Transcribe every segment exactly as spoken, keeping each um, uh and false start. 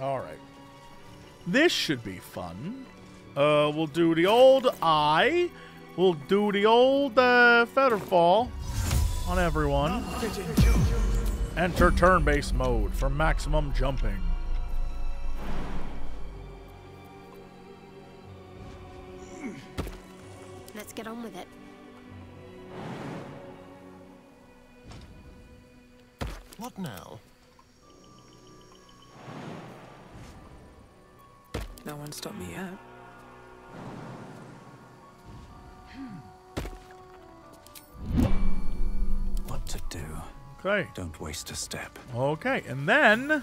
All right. This should be fun. Uh, we'll do the old eye. We'll do the old uh, Featherfall on everyone. Enter turn-based mode for maximum jumping. Let's get on with it. What now? No one stopped me yet. What to do? Okay. Don't waste a step. Okay, and then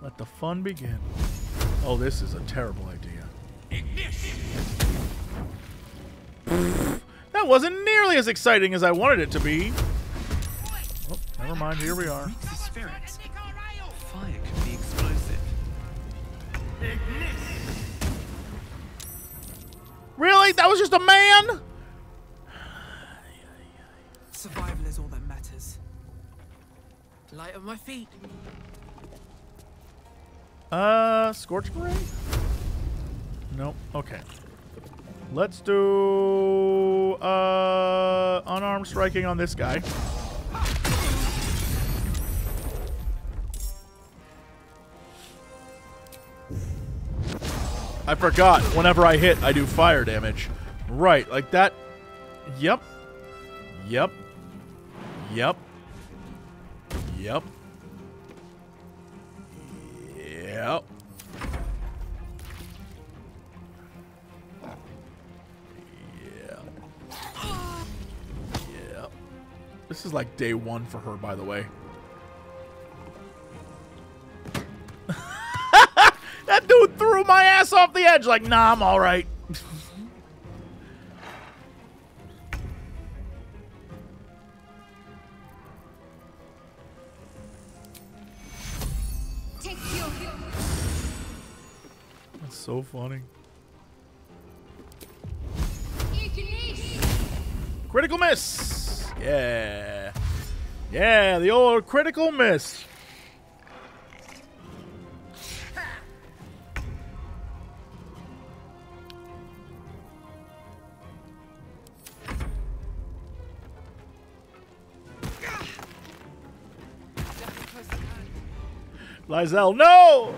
let the fun begin. Oh, this is a terrible idea. Ignition. That wasn't nearly as exciting as I wanted it to be. Oh, never mind. Here we are. Fire can be explosive. Really? That was just a man? Survival is all that matters. Light of my feet. Uh, Scorch Gray? Nope. Okay. Let's do uh unarmed striking on this guy. I forgot. Whenever I hit, I do fire damage. Right, like that. Yep. Yep. Yep. Yep. Yep. Yeah. Yeah. This is like day one for her, by the way. That dude threw my ass off the edge like, nah, I'm all right. Take you. That's so funny. Critical miss. Yeah. Yeah, the old critical miss. Lae'zel, no!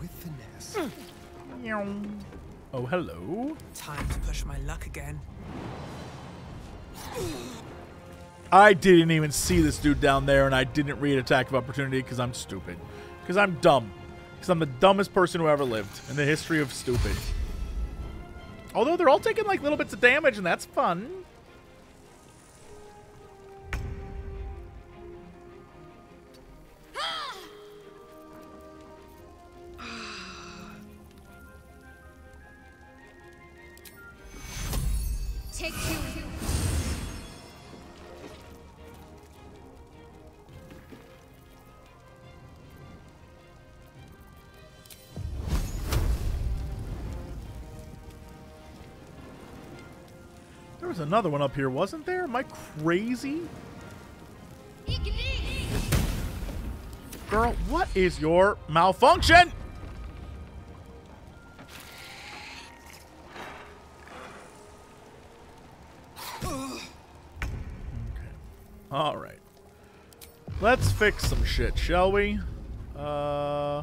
With finesse. Mm. Oh, hello. Time to push my luck again. I didn't even see this dude down there, and I didn't read Attack of Opportunity because I'm stupid. Because I'm dumb. Because I'm the dumbest person who ever lived in the history of stupid. Although they're all taking like little bits of damage, and that's fun. Take you. There was another one up here, wasn't there? Am I crazy? Girl, what is your malfunction? Okay. All right. Let's fix some shit, shall we? Uh...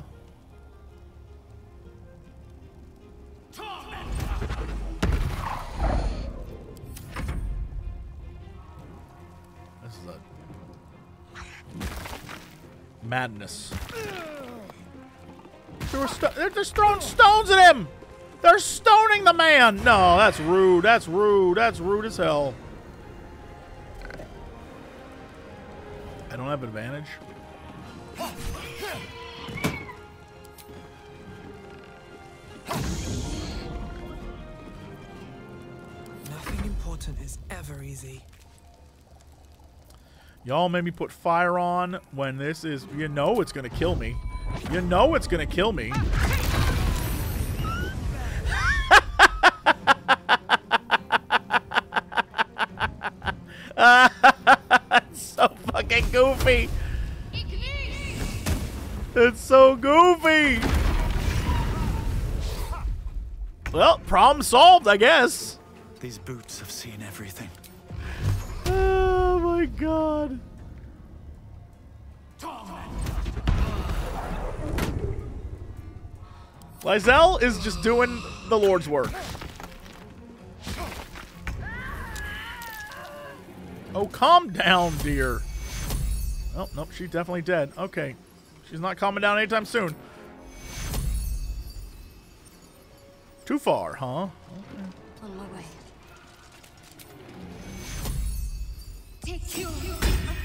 Madness. They were st they're just throwing stones at him. They're stoning the man. No, that's rude. That's rude. That's rude as hell. I don't have advantage. Nothing important is ever easy. Y'all made me put fire on when this is, you know, it's gonna kill me. You know it's gonna kill me. It's so fucking goofy. It's so goofy. Well, problem solved, I guess. These boots have seen everything. Oh my god. Lae'zel is just doing the Lord's work. Oh, calm down, dear. Oh, nope, she's definitely dead. Okay. She's not calming down anytime soon. Too far, huh? Okay. On my way. Take you.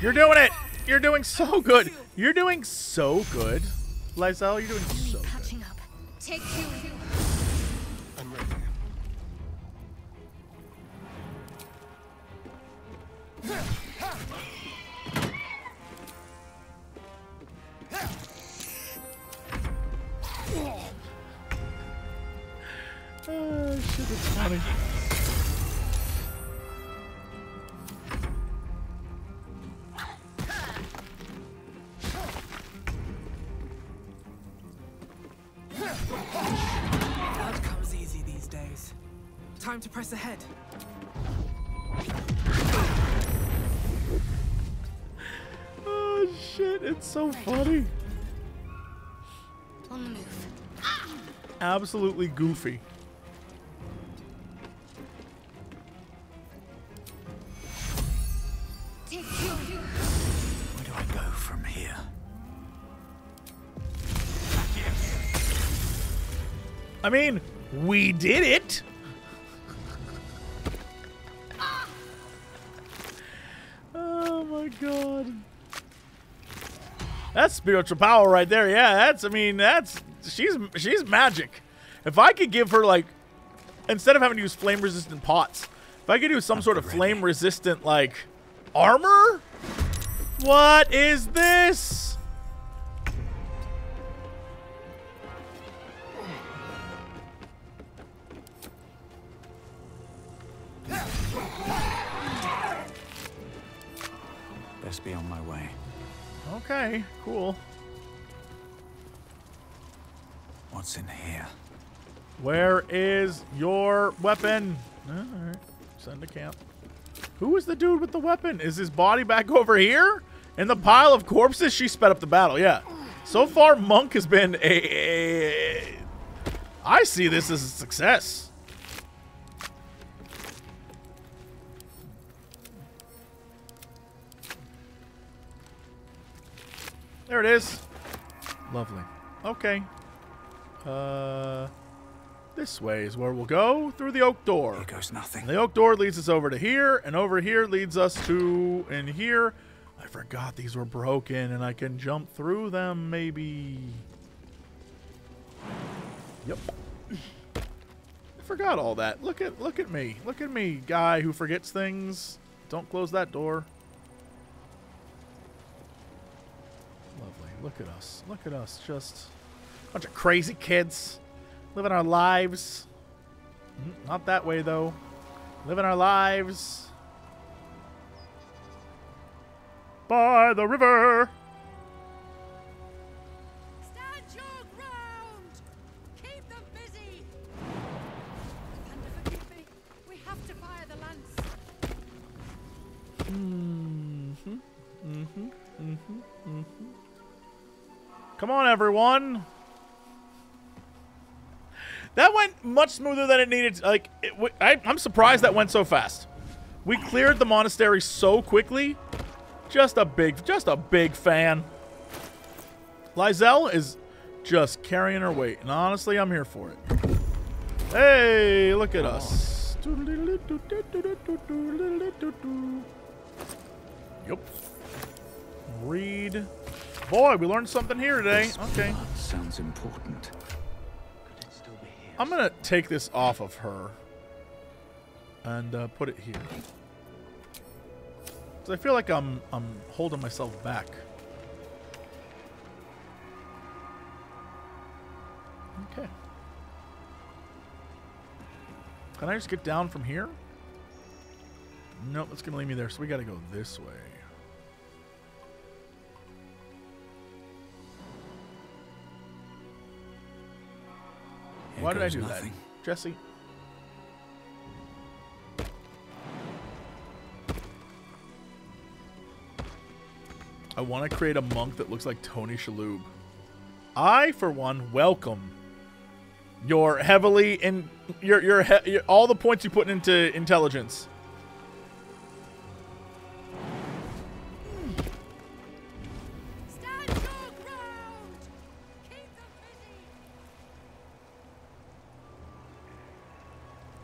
You're doing it! You're doing so good! You're doing so good. Lae'zel, you're doing so good. Take you. I'm ready. Oh, shit, that's funny. Outcome's easy these days. Time to press ahead. Oh shit, it's so funny. On the move. Absolutely goofy. Where do I go from here? I mean, we did it. Oh my god. That's spiritual power right there. Yeah, that's, I mean, that's, she's she's magic. If I could give her, like, instead of having to use flame resistant pots, if I could do some I'm sort of ready. flame resistant like armor? What is this? Best be on my way. Okay, cool. What's in here? Where is your weapon? All right, send to camp. Who is the dude with the weapon? Is his body back over here? In the pile of corpses? She sped up the battle, yeah. So far, Monk has been a... a, a I see this as a success. There it is. Lovely. Okay. Uh... This way is where we'll go, through the oak door. Here goes nothing. The oak door leads us over to here, and over here leads us to in here. I forgot these were broken, and I can jump through them, maybe. Yep. I forgot all that. Look at look at me. Look at me, guy who forgets things. Don't close that door. Lovely. Look at us. Look at us. Just a bunch of crazy kids. Living our lives. Not that way, though. Living our lives. By the river. Stand your ground. Keep them busy. And forgive me, we have to fire the lance. Mm-hmm. Mm-hmm. Mm-hmm. Mm-hmm. Come on, everyone. That went much smoother than it needed. Like, it w I, I'm surprised that went so fast. We cleared the monastery so quickly. Just a big, just a big fan. Lae'zel is just carrying her weight, and honestly, I'm here for it. Hey, look at us. Yep. Read. Boy, we learned something here today. Okay. Sounds important. I'm gonna take this off of her and uh, put it here. Cause I feel like I'm I'm holding myself back. Okay. Can I just get down from here? Nope, it's going to leave me there, so we got to go this way. Here Why did I do nothing. that? Jesse. I want to create a monk that looks like Tony Shalhoub. I, for one, welcome your heavily in your your, he, your all the points you put into intelligence.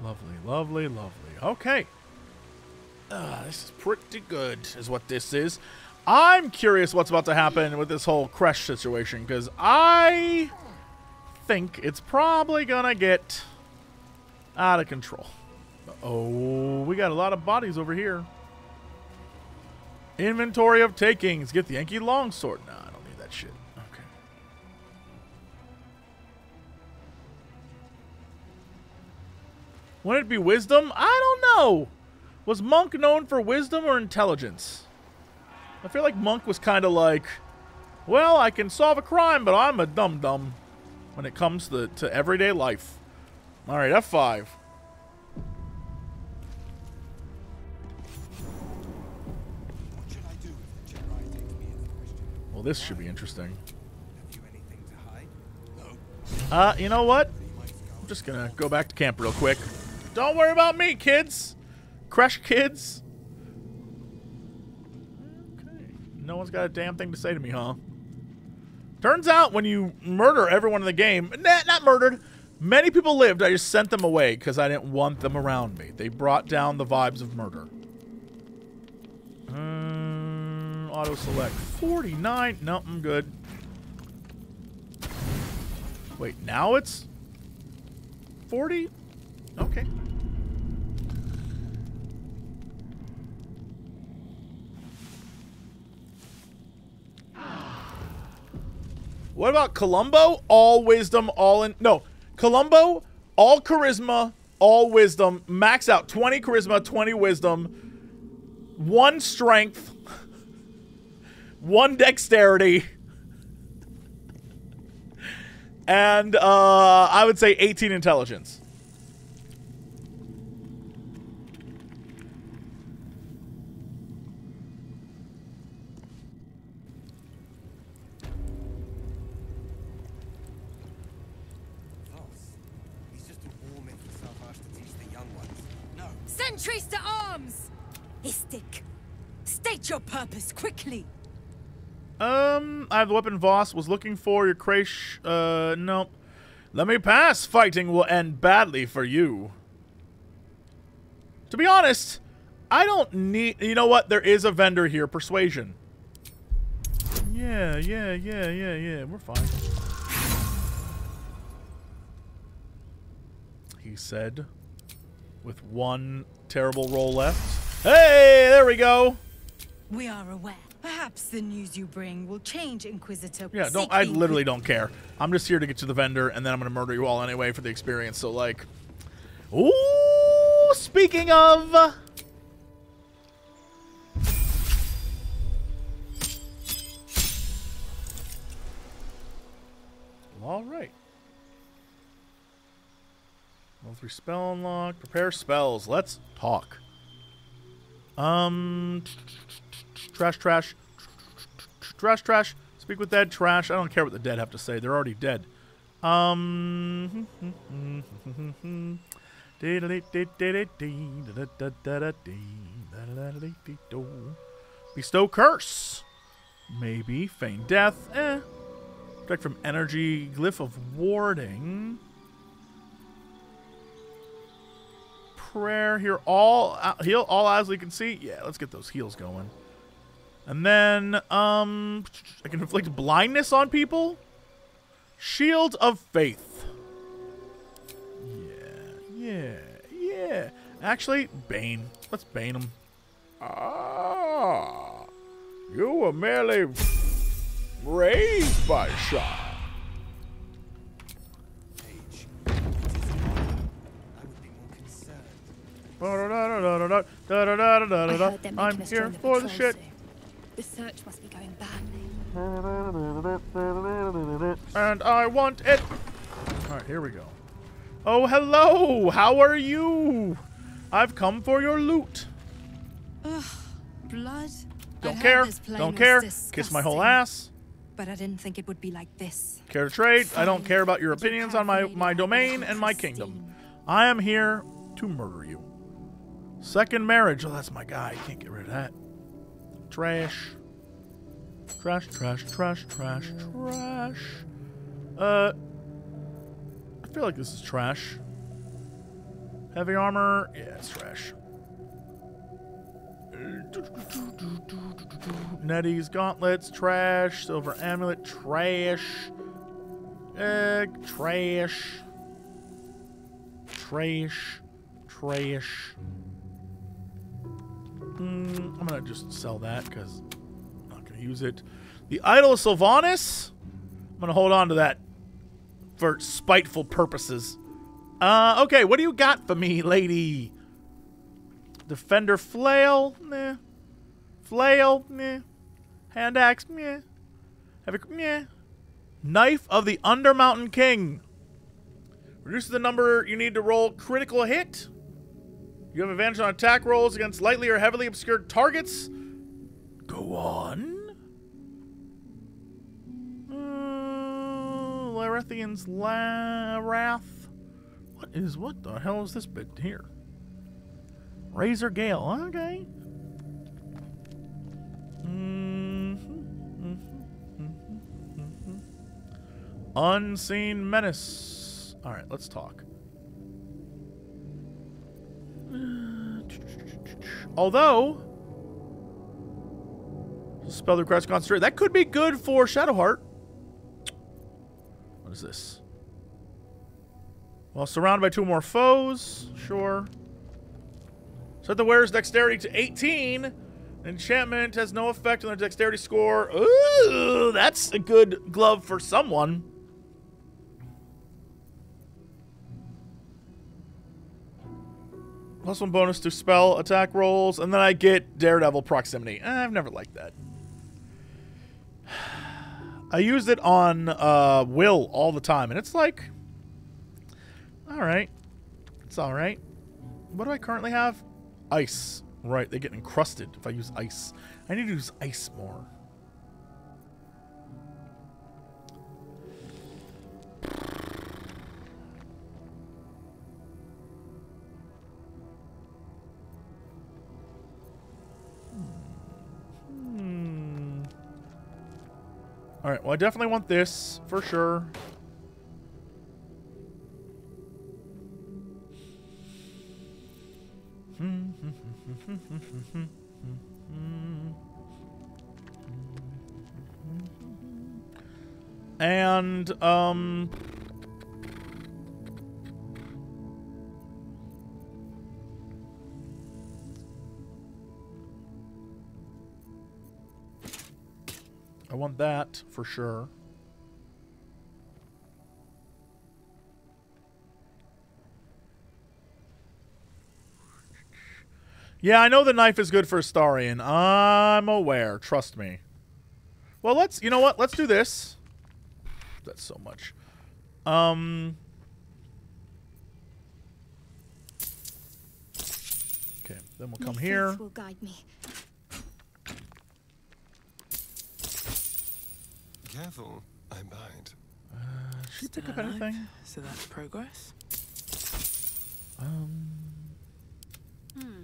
Lovely, lovely, lovely. Okay. Uh, this is pretty good, is what this is. I'm curious what's about to happen with this whole crash situation, because I think it's probably gonna get out of control. Oh, we got a lot of bodies over here. Inventory of takings. Get the Yankee longsword. Nah, I don't need that shit. Okay. Wouldn't it be wisdom? I don't know. Was monk known for wisdom or intelligence? I feel like monk was kind of like, well, I can solve a crime, but I'm a dum-dum when it comes to, to everyday life. All right, F five. What should I do if the Chirai takes me as a Christian? Well, this should be interesting. Have you anything to hide? No. Uh, you know what? I'm just going to go back to camp real quick. Don't worry about me, kids. Crush kids. No one's got a damn thing to say to me, huh? Turns out when you murder everyone in the game, nah, not murdered, many people lived. I just sent them away because I didn't want them around me. They brought down the vibes of murder. Um, auto select forty-nine. No, I'm good. Wait, now it's forty? Okay. What about Columbo? All wisdom, all in... No. Columbo, all charisma, all wisdom. Max out. twenty charisma, twenty wisdom. one strength. one dexterity. And uh, I would say eighteen intelligence. Sentries to arms! Istik, state your purpose quickly. Um, I have the weapon Voss was looking for. Your Krash, uh, no. Let me pass. Fighting will end badly for you. To be honest, I don't need... You know what? There is a vendor here. Persuasion. Yeah, yeah, yeah, yeah, yeah. We're fine. He said... With one terrible roll left. Hey, there we go. We are aware. Perhaps the news you bring will change, Inquisitor. Yeah, don't. I literally don't care. I'm just here to get to the vendor, and then I'm gonna murder you all anyway for the experience. So, like, ooh. Speaking of, all right. Level three spell unlock. Prepare spells. Let's talk. Um, trash, trash, trash, trash. Speak with dead. Trash. I don't care what the dead have to say. They're already dead. Um. Bestow curse. Maybe feign death. Eh. Protect from energy. Glyph of warding. Prayer here, all uh, heal all eyes we can see. Yeah, let's get those heals going. And then um I can inflict blindness on people. Shield of faith. Yeah, yeah, yeah. Actually, Bane. Let's Bane him. Ah, you were merely raised by Shah. I'm here for the shit. The search must be going badly. And I want it. All right, here we go. Oh, hello. How are you? I've come for your loot. Ugh, blood. Don't care. Don't care. Kiss my whole ass. But I didn't think it would be like this. Care to trade? I don't care about your opinions on my my domain and my kingdom. I am here to murder you. Second marriage. Oh, that's my guy. Can't get rid of that. Trash. Trash, trash, trash, trash, trash. Uh, I feel like this is trash. Heavy armor. Yeah, it's trash. Netties, gauntlets, trash. Silver amulet, trash. Egg, trash. Trash. Trash. Mm, I'm going to just sell that because I'm not going to use it. The Idol of Sylvanas? I'm going to hold on to that for spiteful purposes. Uh, okay, what do you got for me, lady? Defender flail? Meh. Flail? Meh. Hand axe? Meh. Heavy, meh. Knife of the Undermountain King. Reduces the number you need to roll critical hit. You have advantage on attack rolls against lightly or heavily obscured targets. Go on. Uh, Larethian's La Wrath. What is, what the hell is this bit here? Razor Gale, okay. Mm-hmm, mm-hmm, mm-hmm, mm-hmm. Unseen Menace. All right, let's talk. Although, spell requires concentration. That could be good for Shadowheart. What is this? Well, surrounded by two more foes. Sure. Set the wearer's dexterity to eighteen. Enchantment has no effect on their dexterity score. Ooh, that's a good glove for someone. Plus one bonus to spell attack rolls, and then I get Daredevil Proximity. Eh, I've never liked that. I used it on uh, Will all the time, and it's like, all right, it's all right. What do I currently have? Ice. Right, they get encrusted if I use ice. I need to use ice more. All right, well, I definitely want this, for sure. And, um... I want that for sure. Yeah, I know the knife is good for Astarion. I'm aware. Trust me. Well, let's... You know what? Let's do this. That's so much. Um... Okay, then we'll come here. Will guide me. Careful, I mind. Uh, should you pick up anything? So that's progress. Um. Hmm.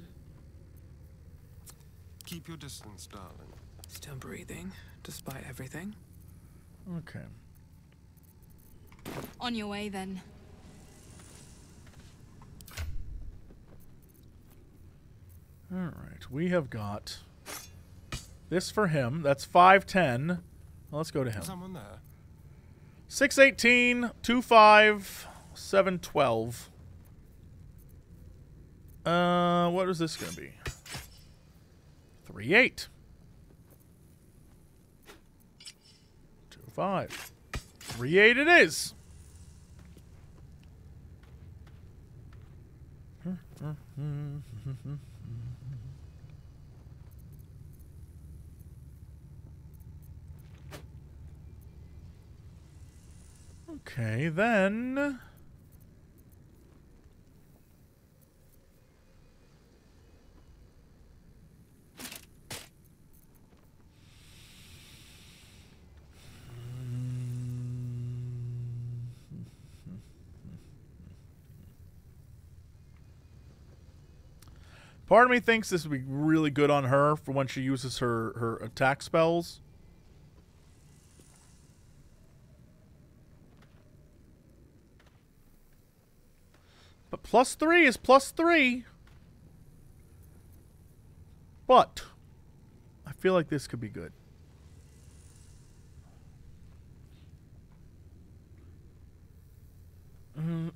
Keep your distance, darling. Still breathing, despite everything. Okay. On your way, then. All right, we have got this for him. That's five ten. Let's go to him. Someone there. six eighteen, two five, seven twelve. Uh, what is this going to be? three eight. two five. three eight it is. Hmm. Okay, then. Part of me thinks this would be really good on her for when she uses her, her attack spells. But plus three is plus three. But I feel like this could be good.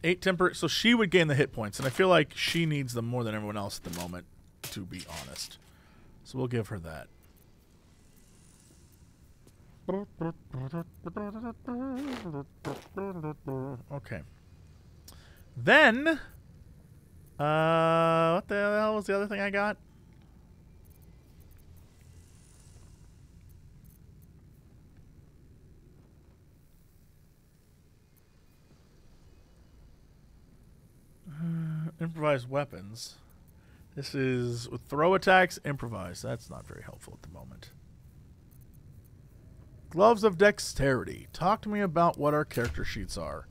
Eight temperate, so she would gain the hit points, and I feel like she needs them more than everyone else at the moment, to be honest. So we'll give her that. Okay. Then, uh, what the hell was the other thing I got? Improvised weapons. This is with throw attacks, improvise. That's not very helpful at the moment. Gloves of Dexterity. Talk to me about what our character sheets are.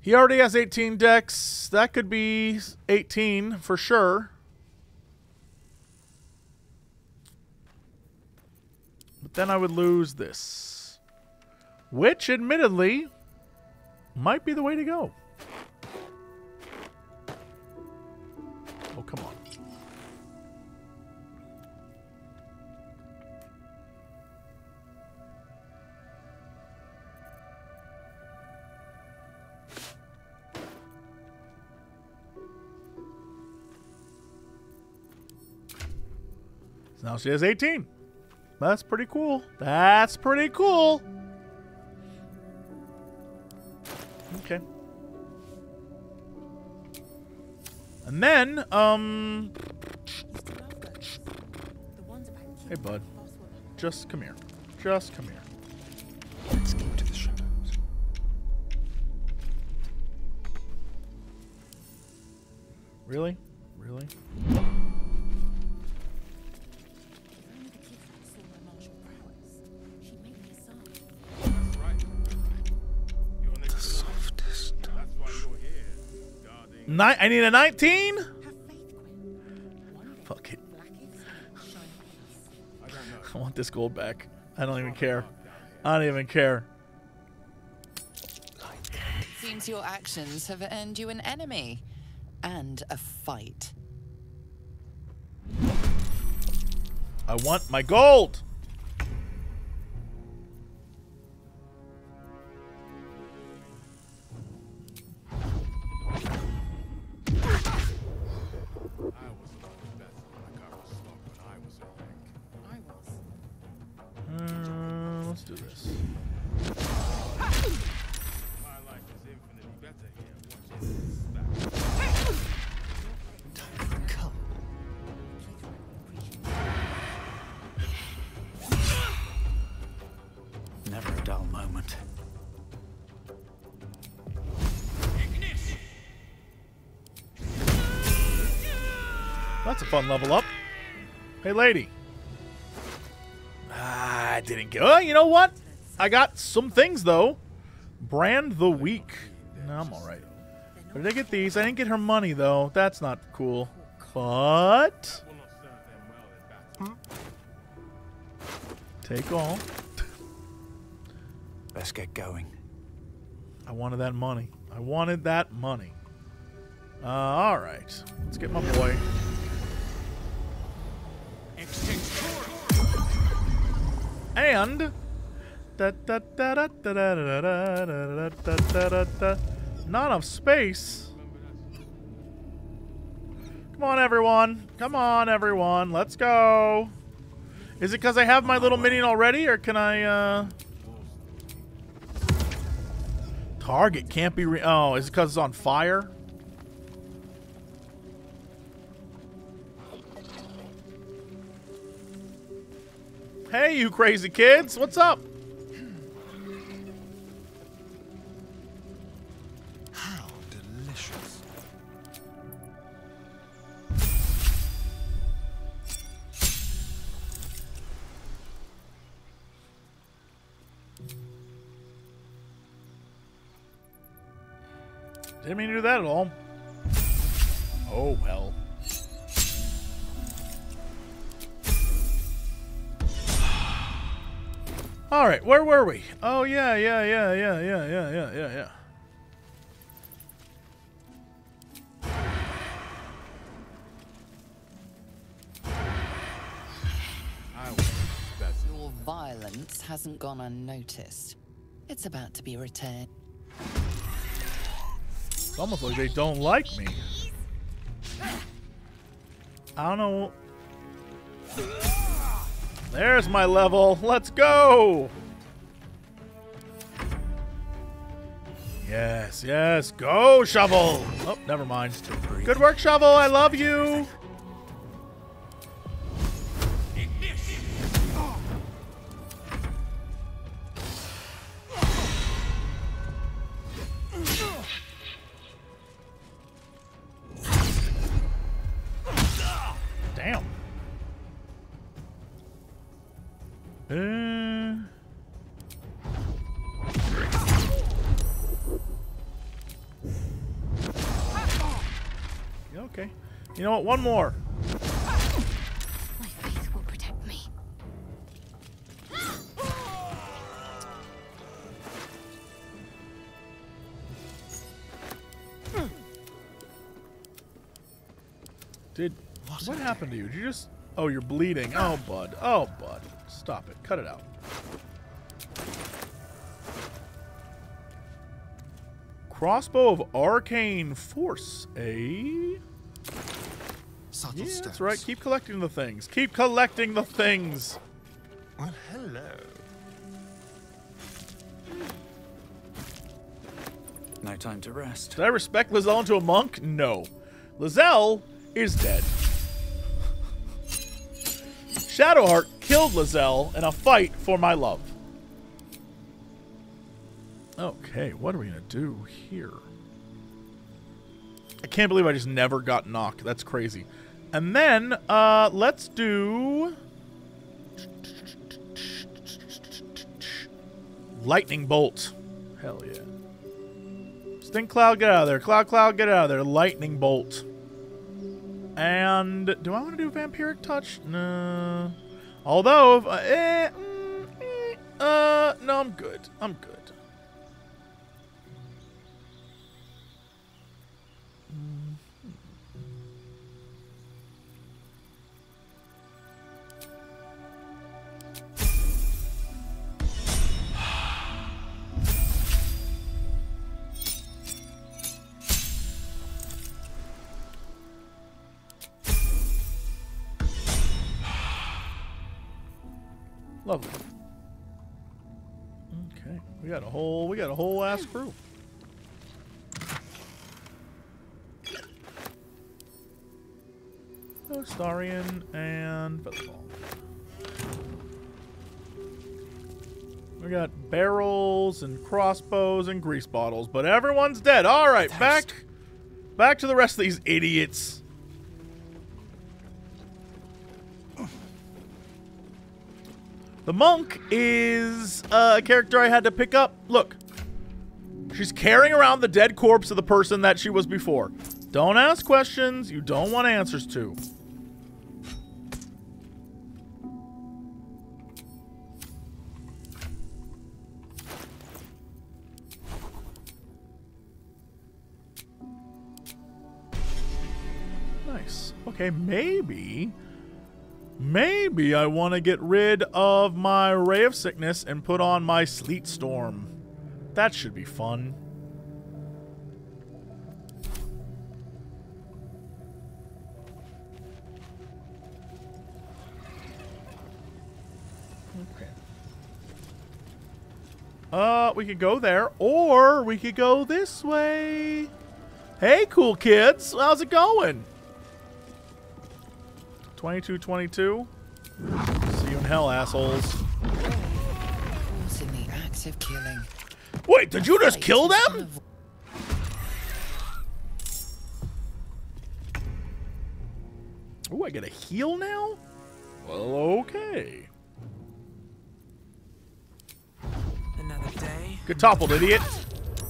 He already has eighteen dex. That could be eighteen for sure. But then I would lose this, which admittedly might be the way to go. Oh, come on. So now she has eighteen. That's pretty cool. That's pretty cool. Okay. And then, um... hey, bud. Just come here. Just come here. Let's go to the shadows. Really? Really? Nine, I need a nineteen? Fuck it. I want this gold back. I don't even care. I don't even care. It seems your actions have earned you an enemy and a fight. I want my gold! That's a fun level up. Hey, lady. I didn't get... Oh, you know what? I got some things, though. Brand the Weak. No, I'm all right. But I did get these. I didn't get her money, though. That's not cool. But... take all. Let's get going. I wanted that money. I wanted that money. Uh, all right. Let's get my boy. And not enough space. Come on, everyone. Come on, everyone. Let's go. Is it because I have my little minion already, or can I? Uh... Target can't be. Re oh, is it because it's on fire? Hey, you crazy kids. What's up? How delicious. Didn't mean to do that at all. Oh, well. All right, where were we? Oh, yeah, yeah, yeah, yeah, yeah, yeah, yeah, yeah, yeah. I will. That's your violence hasn't gone unnoticed. It's about to be returned. It's almost like they don't like me. I don't know. There's my level. Let's go. Yes, yes. Go, Shovel. Oh, never mind. Good work, Shovel. I love you. You know what? One more. My faith will protect me. Did what happened to you? Did you just? Oh, you're bleeding. Oh, bud. Oh, bud. Stop it. Cut it out. Crossbow of arcane force, eh? Yeah, that's right. Keep collecting the things. Keep collecting the things. Well, hello. No time to rest. Did I respect Lae'zel into a monk? No. Lae'zel is dead. Shadowheart killed Lae'zel in a fight for my love. Okay, what are we gonna do here? I can't believe I just never got knocked. That's crazy. And then, uh, let's do... Lightning Bolt. Hell yeah. Stink Cloud, get out of there. Cloud Cloud, get out of there. Lightning Bolt. And... do I want to do Vampiric Touch? No. Although... If, uh, eh, eh, uh, no, I'm good. I'm good. Lovely. Okay, we got a whole we got a whole ass crew. Astarion and Featherball. We got barrels and crossbows and grease bottles, but everyone's dead. All right, back back to the rest of these idiots. The monk is a character I had to pick up. Look, she's carrying around the dead corpse of the person that she was before. Don't ask questions you don't want answers to. Nice. Okay, maybe... maybe I want to get rid of my Ray of Sickness and put on my Sleet Storm. That should be fun. Okay. Uh, we could go there, or we could go this way. Hey, cool kids. How's it going? twenty-two twenty-two. See you in from hell, assholes. In the act of killing. Wait, did you just kill them? Oh, I gotta heal now? Well, okay. Another day. Get toppled, idiot.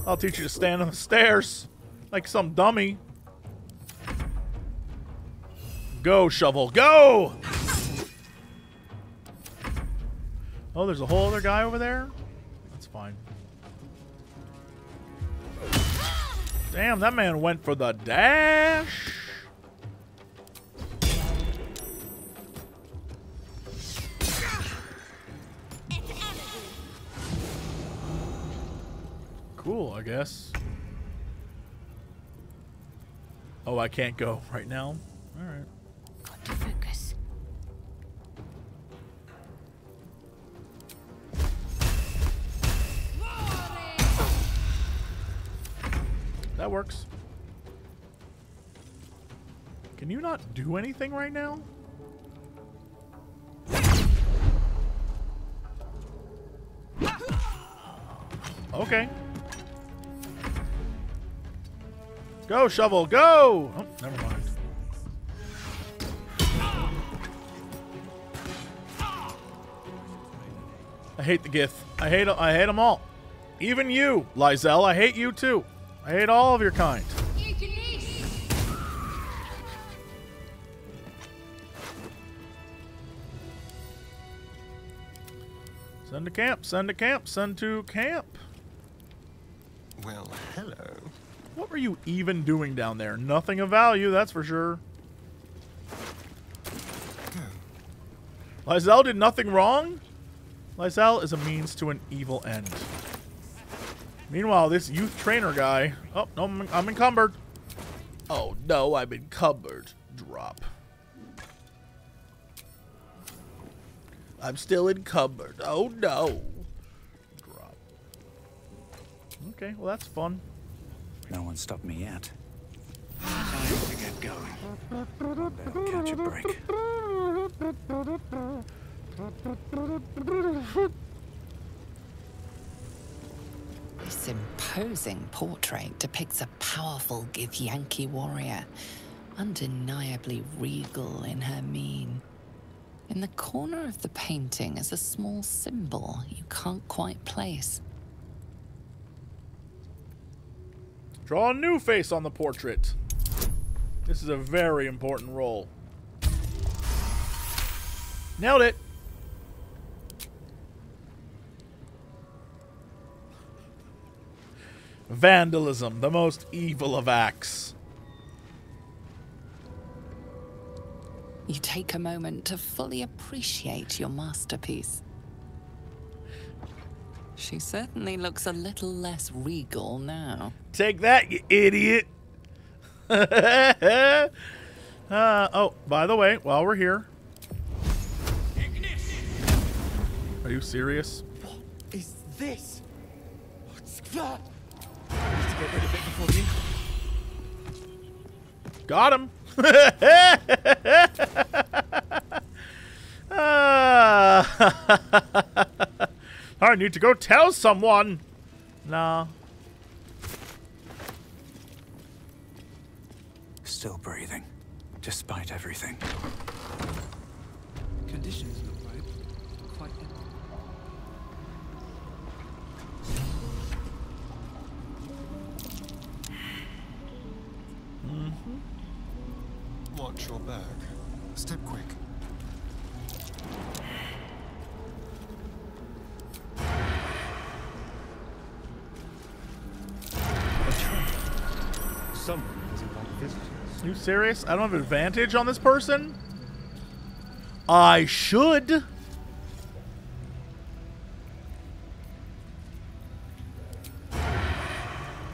I'll teach you to stand on the stairs like some dummy. Go, shovel, go! Oh, there's a whole other guy over there? That's fine. Damn, that man went for the dash. Cool, I guess. Oh, I can't go right now? Alright. Got to focus. That works. Can you not do anything right now? Okay. Go, shovel, go! Oh, never mind. I hate the Gith. I hate I hate them all. Even you, Lae'zel, I hate you too. I hate all of your kind. Send to camp, send to camp, send to camp. Well, hello. What were you even doing down there? Nothing of value, that's for sure. Lae'zel did nothing wrong? Lae'zel is a means to an evil end. Meanwhile, this youth trainer guy... Oh, no, I'm, I'm encumbered. Oh, no, I'm encumbered. Drop. I'm still encumbered. Oh, no. Drop. Okay, well, that's fun. No one stopped me yet. Time to get going. Better catch a break. This imposing portrait depicts a powerful Gith Yankee warrior, undeniably regal in her mien. In the corner of the painting is a small symbol you can't quite place. Draw a new face on the portrait. This is a very important role. Nailed it. Vandalism, the most evil of acts. You take a moment to fully appreciate your masterpiece. She certainly looks a little less regal now. Take that, you idiot! uh, oh, by the way, while we're here... Are you serious? What is this? What's that? I need to get rid of it before you... Got him! Ah! I need to go tell someone. Nah. Still breathing, despite everything. Conditions look right. Quite. Mm-hmm. Watch your back. Step quick. You serious? I don't have advantage on this person? I should. They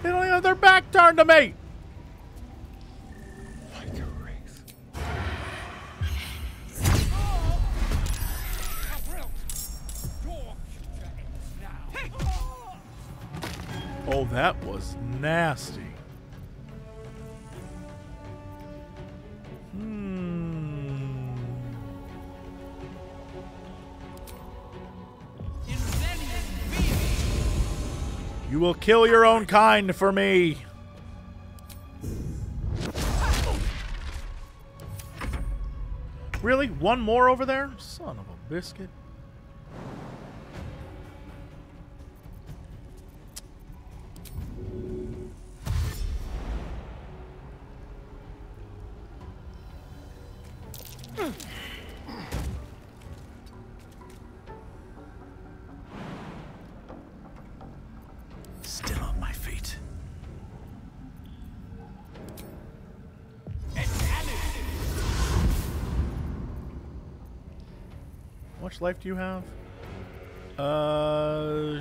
don't even have their back turned to me. Oh, that was nasty. You will kill your own kind for me. Really? One more over there? Son of a biscuit. Still on my feet. How much life do you have? Uh,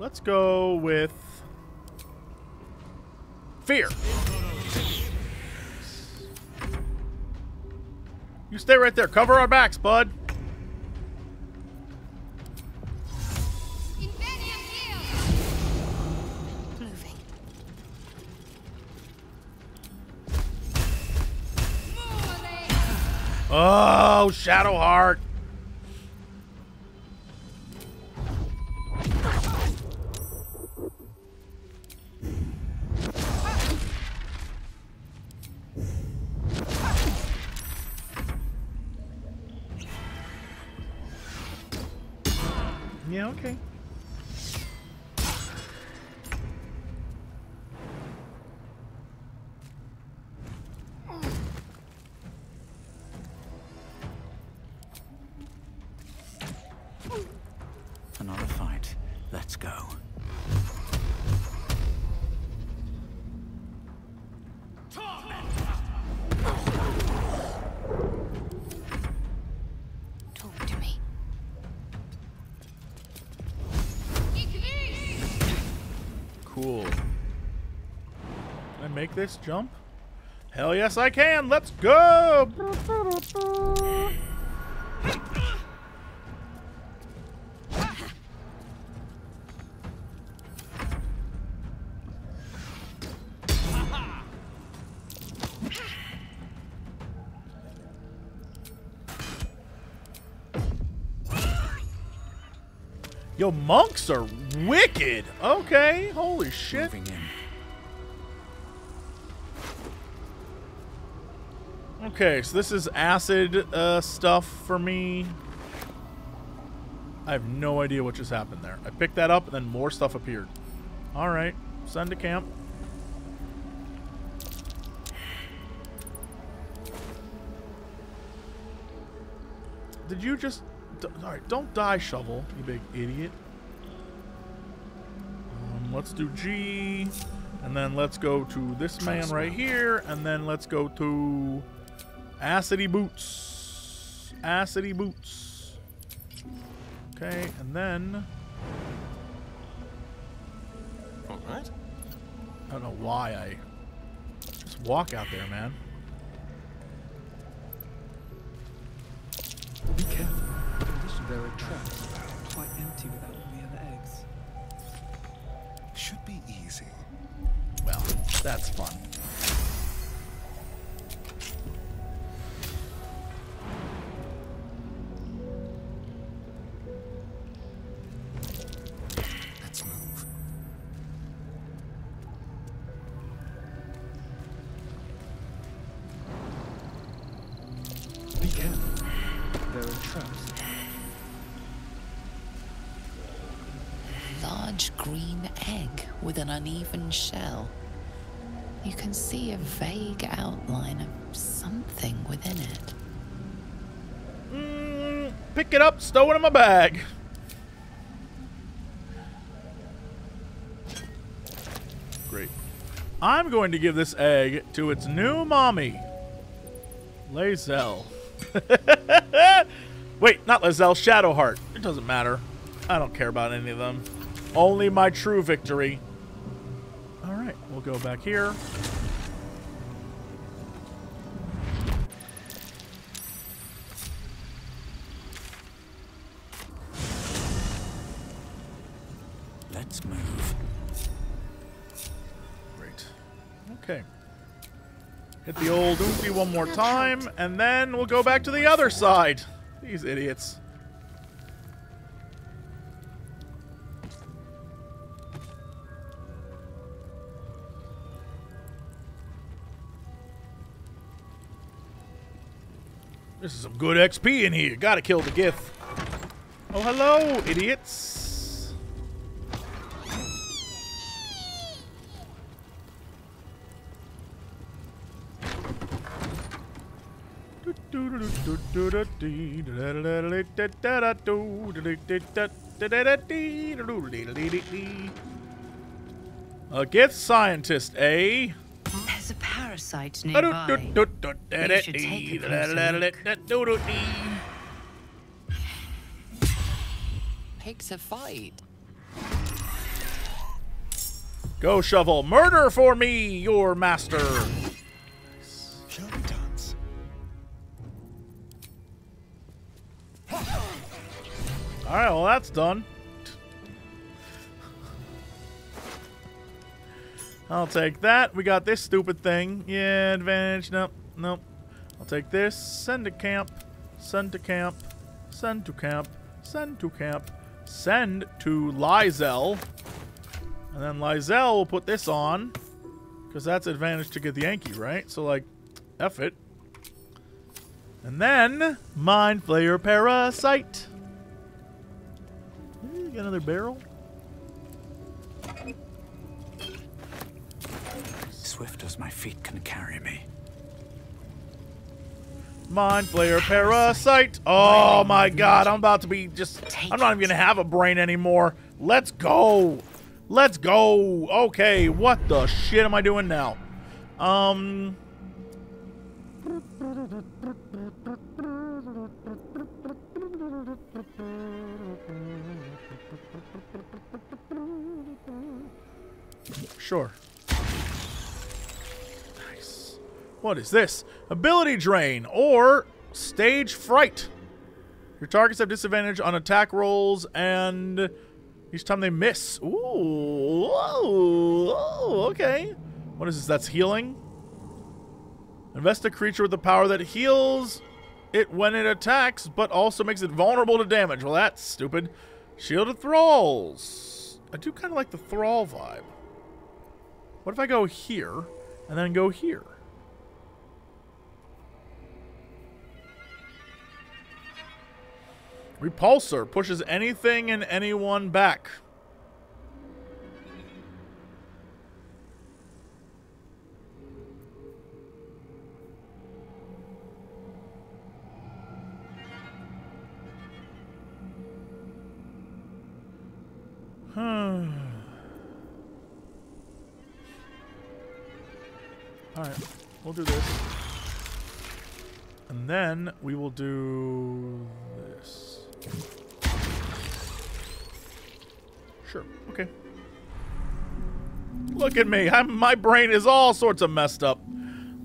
let's go with fear. You stay right there. Cover our backs, bud. Oh, Shadowheart. Yeah, okay. Another fight. Let's go. Make this jump? Hell yes I can! Let's go! Yo, monks are wicked! Okay, holy shit. Okay, so this is acid uh, stuff for me. I have no idea what just happened there. I picked that up and then more stuff appeared. Alright, send to camp. Did you just... Alright, don't die, Shovel, you big idiot. Um, let's do G. And then let's go to this man right here. And then let's go to... Acidy boots. Acidy boots. Okay, and then. All right. I don't know why I just walk out there, man. Be careful. In addition, there are traps quite empty without all the other eggs. Should be easy. Well, that's fun. Uneven shell. You can see a vague outline of something within it. Mm, pick it up, stow it in my bag. Great. I'm going to give this egg to its new mommy, Lae'zel. Wait, not Lae'zel, Shadowheart. It doesn't matter. I don't care about any of them. Only my true victory. We'll go back here. Let's move. Great. Okay. Hit the old oopie one more time, and then we'll go back to the other side. These idiots. This is some good X P in here. Gotta kill the Gith. Oh, hello, idiots. A Gith Scientist, eh? There's a parasite nearby. You should take a closer look. Picks a fight. Go shovel murder for me, your master. Kill the dance. All right, well that's done. I'll take that. We got this stupid thing. Yeah, advantage. Nope. Nope. I'll take this. Send to camp. Send to camp. Send to camp. Send to camp. Send to Lae'zel. And then Lae'zel will put this on. Because that's advantage to get the Yankee, right? So, like, F it. And then, Mind Flayer Parasite. You got another barrel? Swift as my feet can carry me. Mind Flayer Parasite. Oh my god, I'm about to be just... I'm not even going to have a brain anymore. Let's go. Let's go. Okay, what the shit am I doing now? Um... Sure. What is this? Ability Drain or Stage Fright. Your targets have disadvantage on attack rolls and each time they miss. Ooh, ooh, ooh, okay. What is this? That's healing. Invest a creature with the power that heals it when it attacks, but also makes it vulnerable to damage. Well, that's stupid. Shield of Thralls. I do kind of like the Thrall vibe. What if I go here and then go here? Repulsor pushes anything and anyone back. Huh. All right, we'll do this. And then we will do this. Sure. Okay. Look at me. I'm, my brain is all sorts of messed up.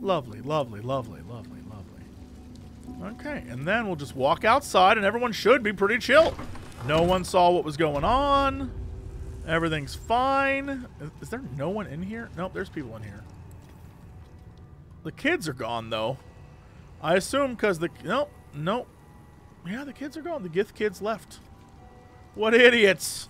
Lovely, lovely, lovely, lovely, lovely. Okay. And then we'll just walk outside and everyone should be pretty chill. No one saw what was going on. Everything's fine. Is, is there no one in here? Nope, there's people in here. The kids are gone, though. I assume because the... Nope, nope. Yeah, the kids are gone. The Gith kids left. What idiots!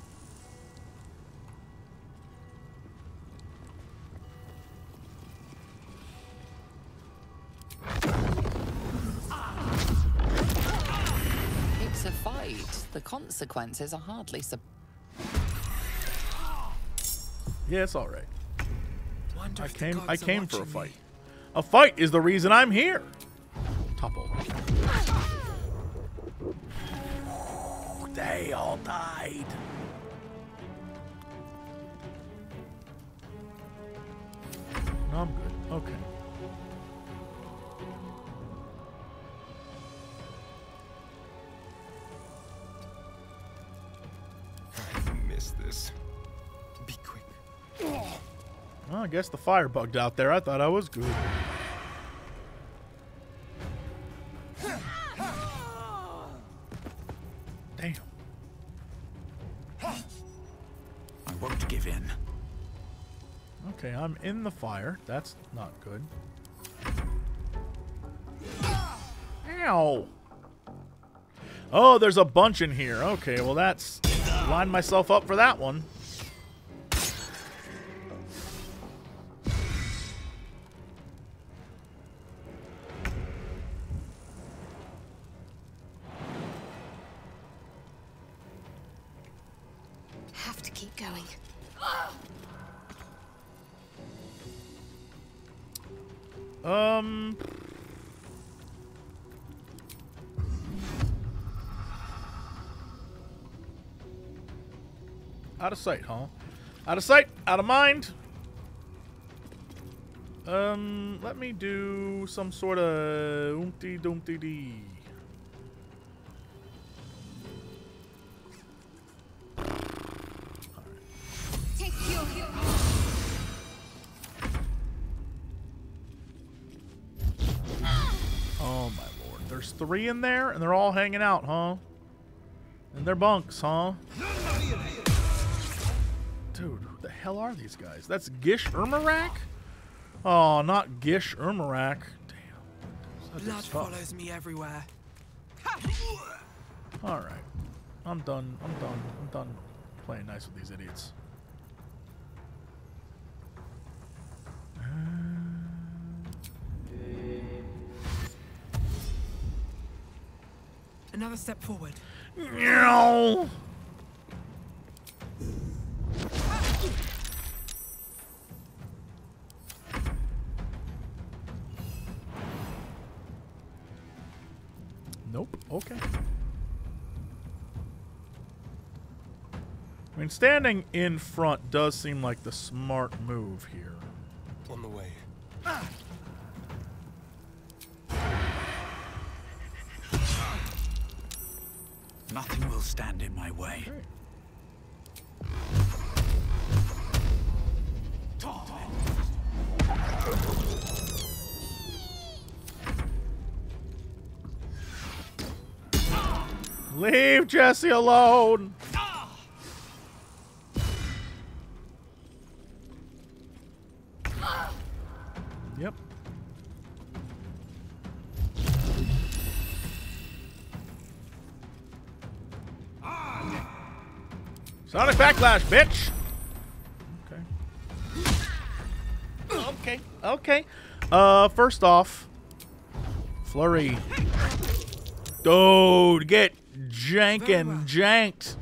It's a fight. The consequences are hardly sub. Yeah, it's all right. I came. I came for a fight. Me. A fight is the reason I'm here. Topple. They all died. No, I'm good. Okay. I miss this. Be quick. Well, I guess the fire bugged out there. I thought I was good. Okay, I'm in the fire. That's not good. Ow! Oh, there's a bunch in here. Okay, well that's... Lined myself up for that one. have to keep going. Um. Out of sight, huh? Out of sight, out of mind. Um, let me do some sort of oomty doomty dee. Take your heel. Oh my lord, there's three in there, and they're all hanging out, huh? And they're bunks, huh? Dude, who the hell are these guys? That's Gish Urmarak? Oh, not Gish Urmarak. Damn. Blood follows me everywhere. Alright. I'm done. I'm done. I'm done playing nice with these idiots. Another step forward. No! Nope. Okay. I mean, standing in front does seem like the smart move here. On the way. Ah. Nothing will stand in my way. Okay. Leave Jesse alone. Yep. Sonic backlash, bitch. Okay. Okay. Okay. Uh, first off, flurry. Dude, get jankin' janked.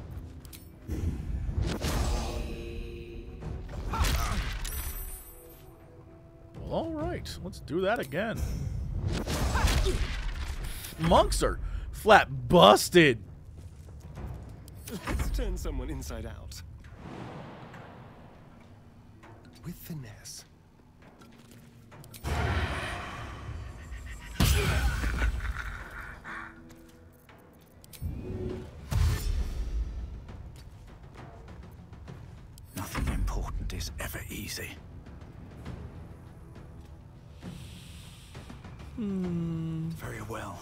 Well, all right, let's do that again. Monks are flat busted. Let's turn someone inside out with finesse. Is ever easy. Hmm. Very well.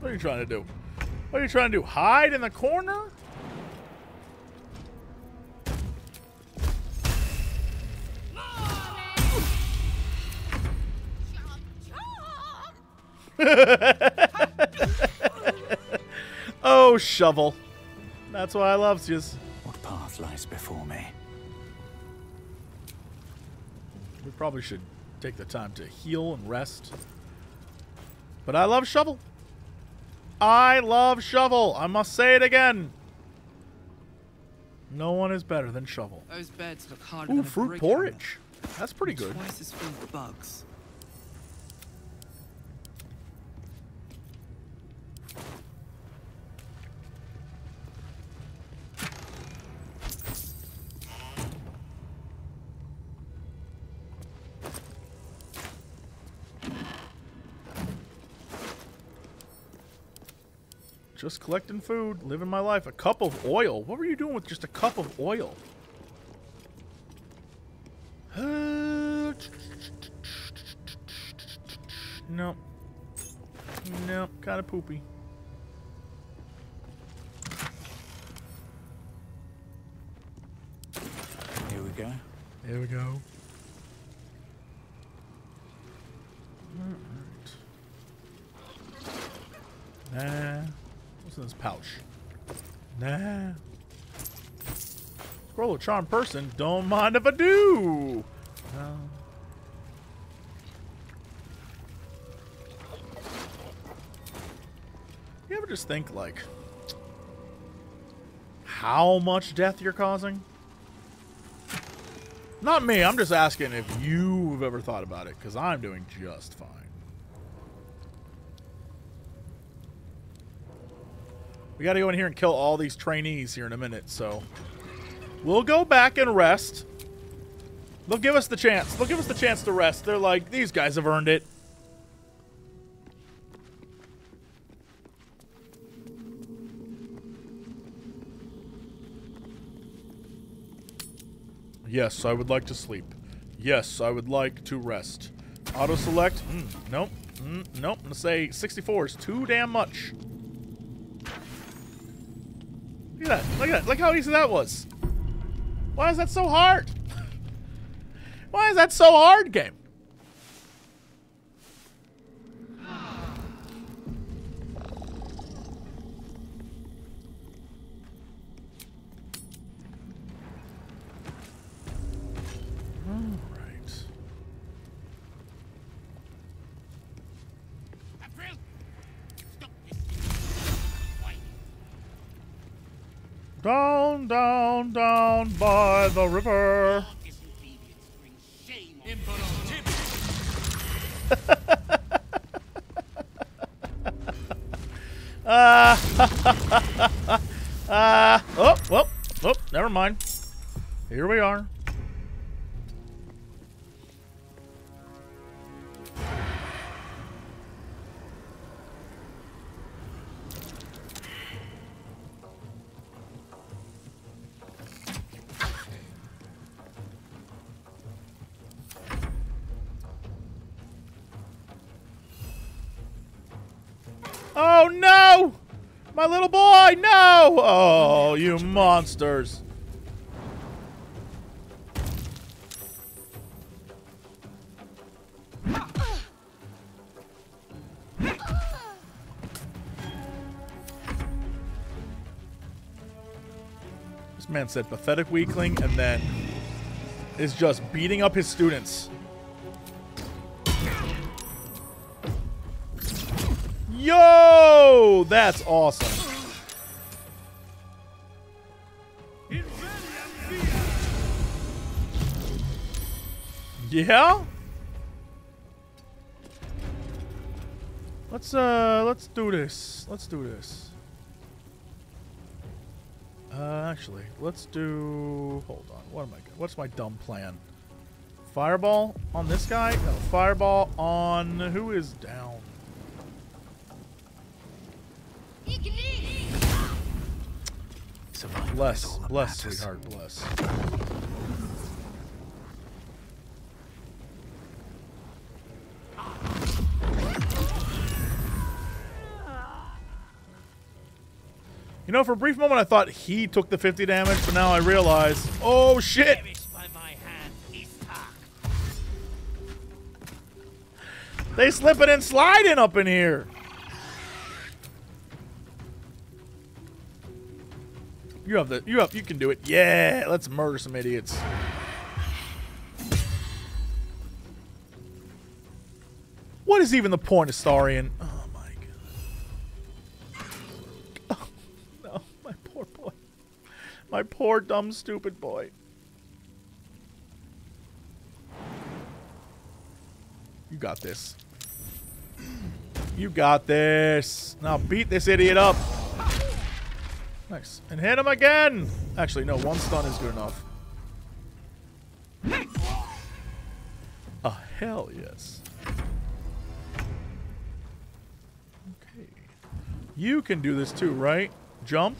What are you trying to do? What are you trying to do? Hide in the corner? Oh, shovel. That's why I love you. What path lies before me? We probably should take the time to heal and rest. But I love shovel. I love shovel. I must say it again. No one is better than shovel. Those beds look harder. Ooh, than fruit porridge. That's pretty good. Twice as full of bugs. Just collecting food, living my life. A cup of oil. What were you doing with just a cup of oil? Uh, no. No, kind of poopy. Here we go. Here we go. All right. Nah. In this pouch. Nah. Scroll a charmed person. Don't mind if I do. No. You ever just think, like, how much death you're causing? Not me. I'm just asking if you've ever thought about it, because I'm doing just fine. We got to go in here and kill all these trainees here in a minute, so we'll go back and rest. They'll give us the chance. They'll give us the chance to rest. They're like, these guys have earned it. Yes, I would like to sleep. Yes, I would like to rest. Auto select. Mm, nope. Mm, nope. I'm going to say sixty-four is too damn much. Look at that. Look at that. Look how easy that was. Why is that so hard? Why is that so hard, game? Down, down, down by the river. uh, uh, oh, well, oh, never mind. Here we are. Oh no! My little boy, no! Oh, you monsters. This man said pathetic weakling and then is just beating up his students. Yo, that's awesome. Yeah? Let's uh let's do this. Let's do this. Uh actually, let's do hold on. What am I what's my dumb plan? Fireball on this guy? No, fireball on who is down? Bless, bless, sweetheart, bless. You know, for a brief moment I thought he took the fifty damage, but now I realize, oh shit! They slipping and sliding up in here! You have the, you have, you can do it. Yeah, let's murder some idiots. What is even the point of Astarion? Oh my god. Oh, no, my poor boy. My poor, dumb, stupid boy. You got this. You got this. Now beat this idiot up. Nice. And hit him again! Actually, no, one stun is good enough. Oh, hell yes. Okay. You can do this too, right? Jump.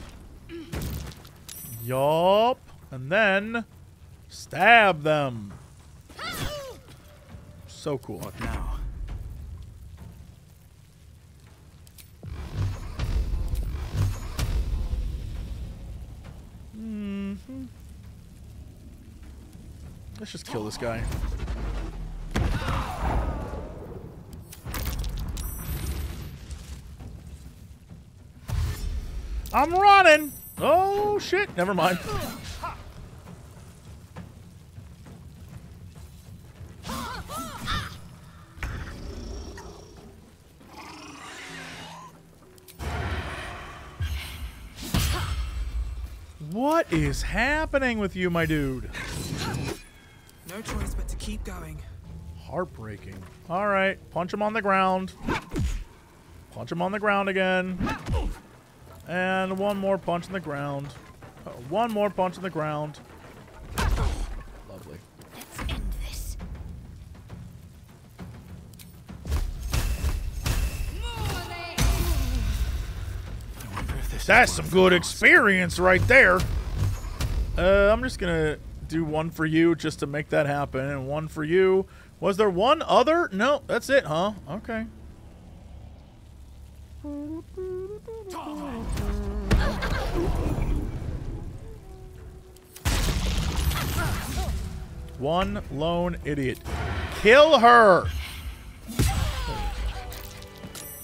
Yup. And then stab them. So cool. What now? Mm-hmm. Let's just kill this guy. I'm running! Oh shit, never mind. What is happening with you, my dude? No choice but to keep going. Heartbreaking. All right, punch him on the ground. Punch him on the ground again. And one more punch on the ground. Uh, one more punch on the ground. Lovely. Let's end this. I wonder if this That's some good experience right there. Uh, I'm just gonna do one for you just to make that happen, and one for you. Was there one other? No, that's it, huh? Okay. One lone idiot. Kill her!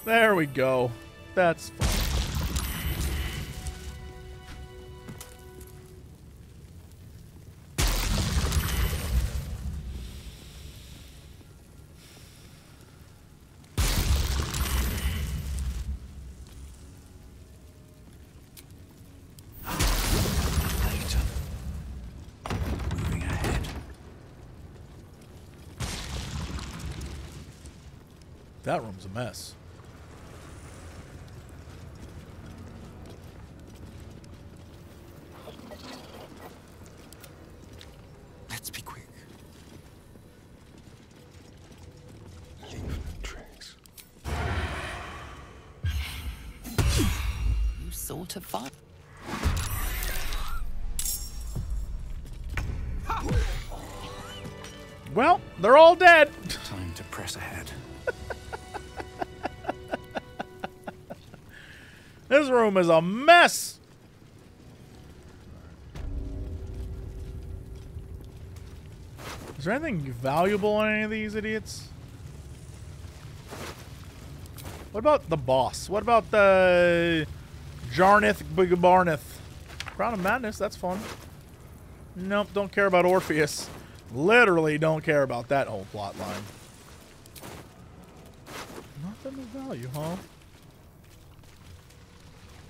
There we go. That's fine. That room's a mess. Let's be quick. Leave the tracks. You sort of fun. Well, they're all dead. Time to press ahead. This room is a mess. Is there anything valuable on any of these idiots? What about the boss? What about the Jarnith Bigabarnith? Crown of Madness, that's fun. Nope, don't care about Orpheus. Literally don't care about that whole plot line. Nothing of value, huh?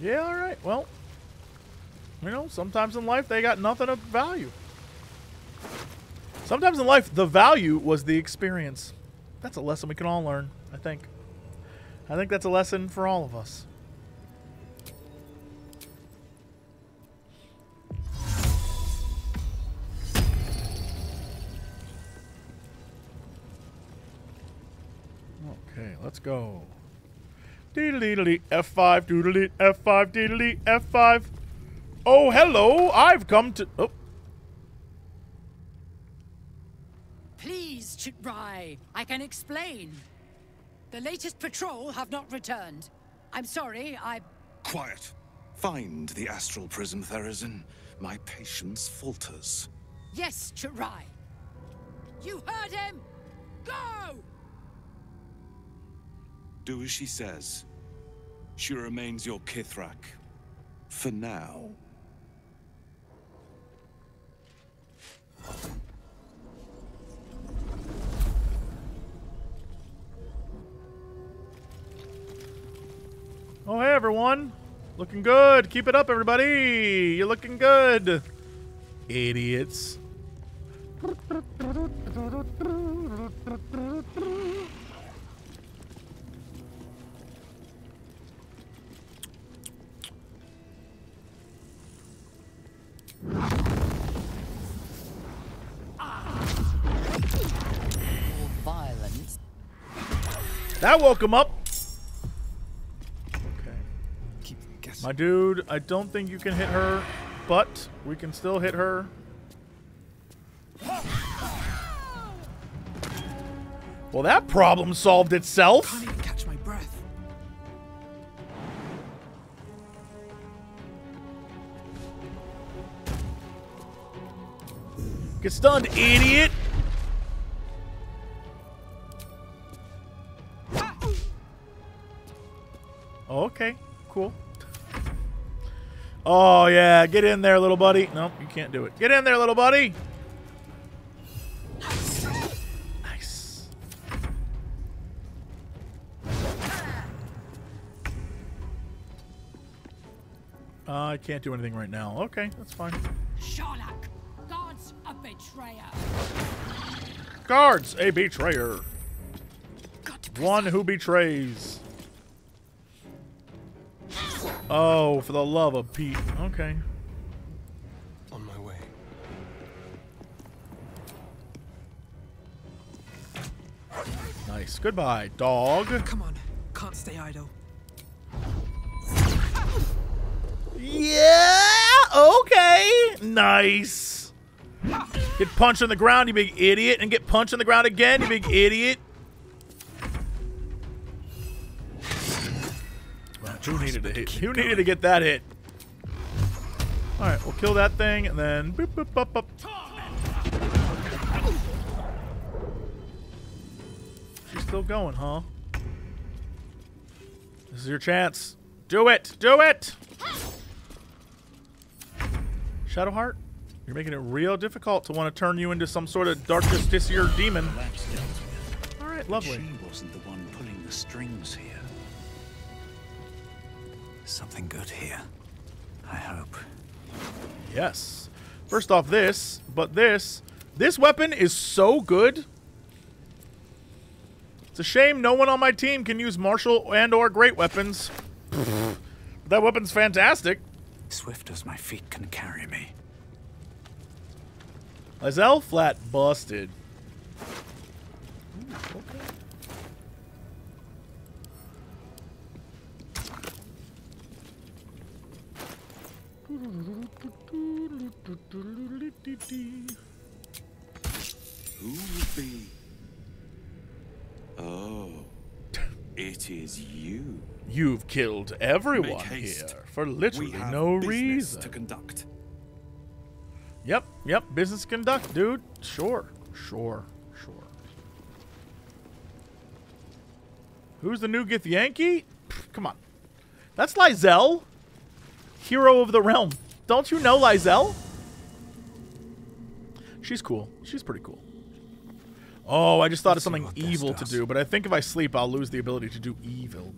Yeah, all right. Well, you know, sometimes in life they got nothing of value. Sometimes in life the value was the experience. That's a lesson we can all learn, I think. I think that's a lesson for all of us. Okay, let's go. Deedle-deedle-dee, F five, doodle-dee, F five, deedle-dee, F five. Oh, hello, I've come to... Oh. Please, Chirai, I can explain. The latest patrol have not returned. I'm sorry, I... Quiet. Find the astral prism, Therizin. My patience falters. Yes, Chirai. You heard him. Go! Do as she says. She remains your Kithrak. For now. Oh, hey, everyone. Looking good. Keep it up, everybody. You're looking good. Idiots. Violence. That woke him up. Okay. My dude, I don't think you can hit her, but we can still hit her. Well, that problem solved itself. Get stunned, idiot! Oh, okay, cool. Oh, yeah, get in there, little buddy. Nope, you can't do it. Get in there, little buddy! Nice. Uh, I can't do anything right now. Okay, that's fine. Sharlock, guards a betrayer. Guards a betrayer. One who betrays. Oh, for the love of Pete. Okay. On my way. Nice. Goodbye, dog. Come on. Can't stay idle. Yeah. Okay. Nice. Get punched in the ground, you big idiot, and get punched in the ground again, you big idiot. Who needed a hit? Who needed to get that hit? All right, we'll kill that thing and then boop, boop, boop, boop. She's still going, huh? This is your chance. Do it! Do it! Shadowheart, you're making it real difficult to want to turn you into some sort of darkest, dissier demon. All right, lovely. She wasn't the one pulling the strings here. Something good here, I hope. Yes. First off, this, but this, this weapon is so good. It's a shame no one on my team can use martial and or great weapons. That weapon's fantastic. Swift as my feet can carry me. Lae'zel flat busted. Ooh, okay. Who would be? Oh, it is you. You've killed everyone here for literally no reason. To conduct. Yep, yep, business conduct, dude. Sure, sure, sure. Who's the new Gith Yankee? Pff, come on, that's Lae'zel. Hero of the realm. Don't you know Lae'zel? She's cool. She's pretty cool. Oh, I just thought Let's of something evil to do, but I think if I sleep, I'll lose the ability to do evil.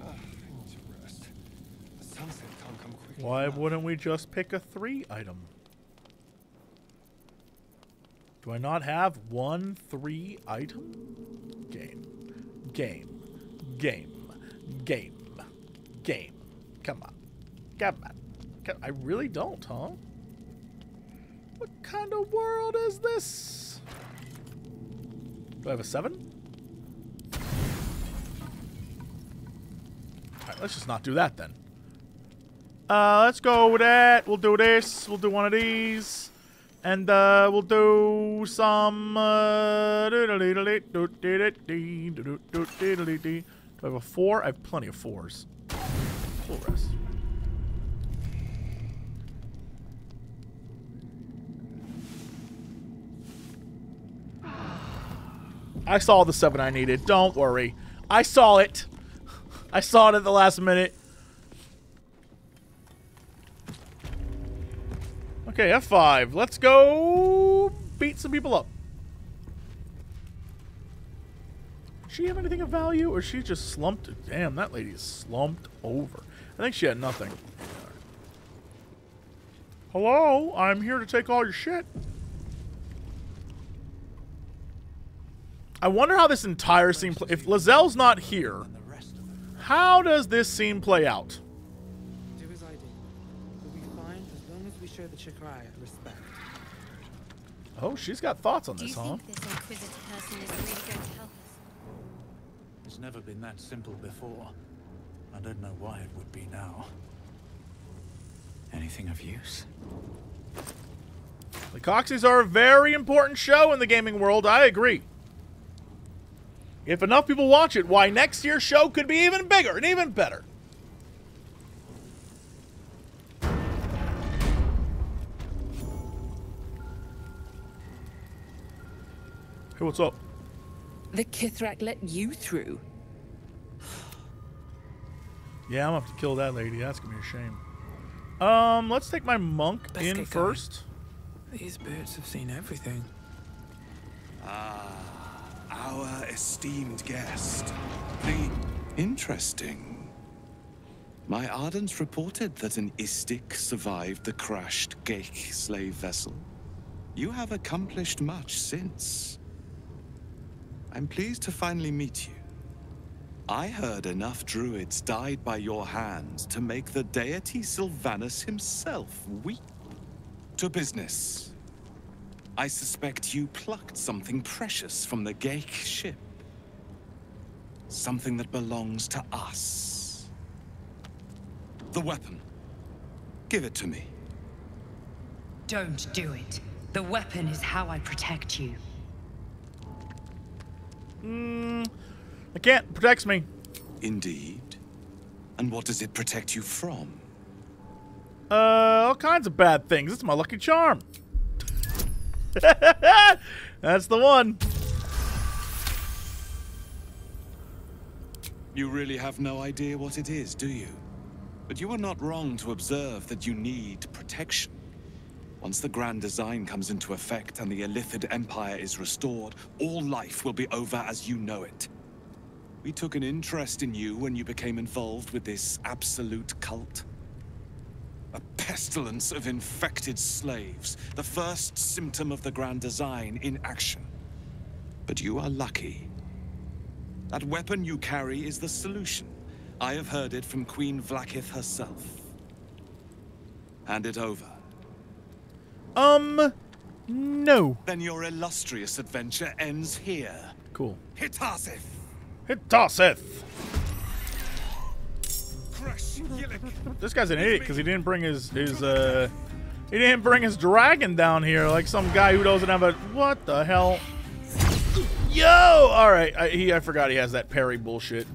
Ah, I need to rest. The sunset can't come quickly. Why wouldn't we just pick a three item? Do I not have one three item? Game. Game. Game. Game. Game. Come on. Come on. Come, I really don't, huh? What kind of world is this? Do I have a seven? Alright, let's just not do that then. Uh, let's go with that. We'll do this. We'll do one of these. And uh, we'll do some. Uh, do I have a four? I have plenty of fours. Full rest. I saw the seven I needed. Don't worry. I saw it. I saw it at the last minute. Okay, F five. Let's go beat some people up. Does she have anything of value, or she just slumped? Damn, that lady is slumped over. I think she had nothing. Hello? I'm here to take all your shit. I wonder how this entire scene plays out. If Lae'zel's not here, how does this scene play out? The Chirai respect. Oh, she's got thoughts on this, huh? Do you think this inquisitive person is really going to help us? It's never been that simple before. I don't know why it would be now. Anything of use? The Coxies are a very important show in the gaming world, I agree. If enough people watch it, why, next year's show could be even bigger and even better. Hey, what's up? The Kithrak let you through. Yeah, I'm gonna have to kill that lady. That's gonna be a shame. Um, let's take my monk Let's in first. These birds have seen everything. Ah, our esteemed guest. The interesting. My Ardens reported that an Istik survived the crashed Gek slave vessel. You have accomplished much since. I'm pleased to finally meet you. I heard enough druids died by your hands to make the deity Sylvanus himself weep. To business. I suspect you plucked something precious from the Gek ship. Something that belongs to us. The weapon. Give it to me. Don't do it. The weapon is how I protect you. Hmm. I can't. It protects me. Indeed. And what does it protect you from? Uh, all kinds of bad things. It's my lucky charm. That's the one. You really have no idea what it is, do you? But you are not wrong to observe that you need protection. Once the Grand Design comes into effect and the Illithid Empire is restored, all life will be over as you know it. We took an interest in you when you became involved with this absolute cult. A pestilence of infected slaves, the first symptom of the Grand Design in action. But you are lucky. That weapon you carry is the solution. I have heard it from Queen Vlaakith herself. Hand it over. Um, no. Then your illustrious adventure ends here. Cool. Hitaseth! Hitaseth! This guy's an idiot because he didn't bring his his uh he didn't bring his dragon down here like some guy who doesn't have a what the hell. Yo, all right, I, he I forgot he has that parry bullshit.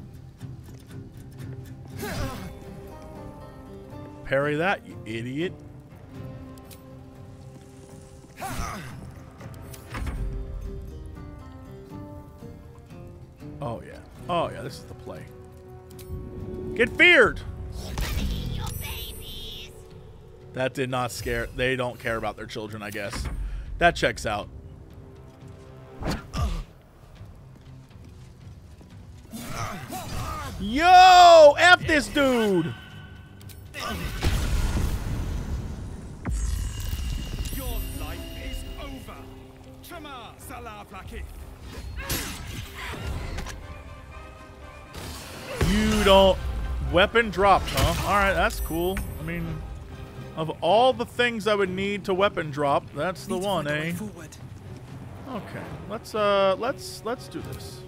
Parry that, you idiot. Oh yeah, oh yeah, this is the play. Get feared. That did not scare. They don't care about their children, I guess. That checks out. Yo, F this dude. Your life is over. Chama Salah. You don't. Weapon dropped, huh? Alright, that's cool. I mean, of all the things I would need to weapon drop, that's the one, eh? Okay. Let's uh let's let's do this.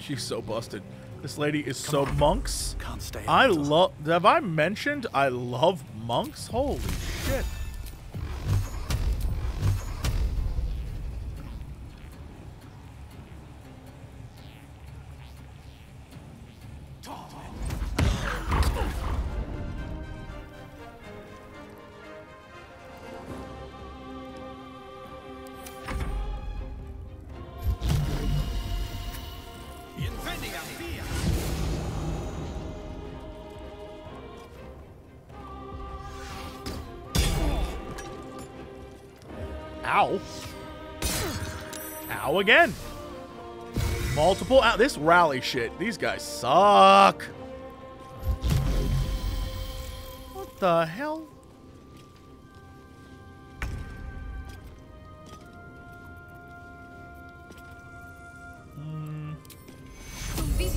She's so busted. This lady is so monks. Can't stay. I love. Have I mentioned I love monks? Holy shit! Ow. Ow again. Multiple out. This rally shit. These guys suck. What the hell? Mm. Mm-hmm.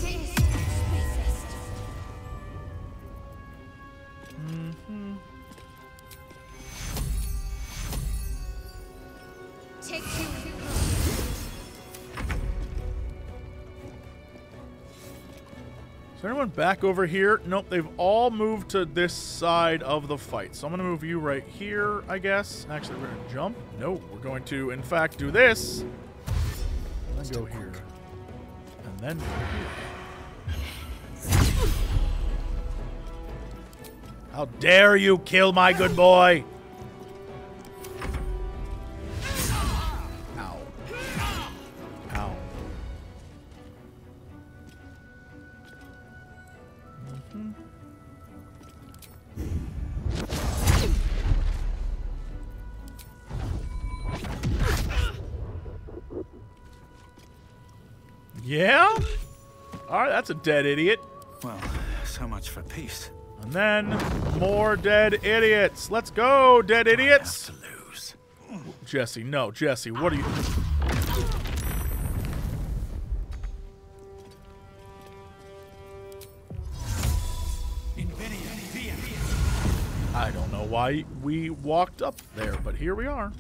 Is anyone back over here? Nope, they've all moved to this side of the fight. So I'm going to move you right here, I guess. Actually, we're going to jump. No, we're going to, in fact, do this. Let's go here. And then go here. How dare you kill my good boy! Ow. Ow. Hmm. Yeah? Alright, that's a dead idiot. Well, so much for peace. And then, more dead idiots. Let's go, dead idiots! I have to lose. Jesse, no, Jesse, what are you... I don't know why we walked up there, but here we are.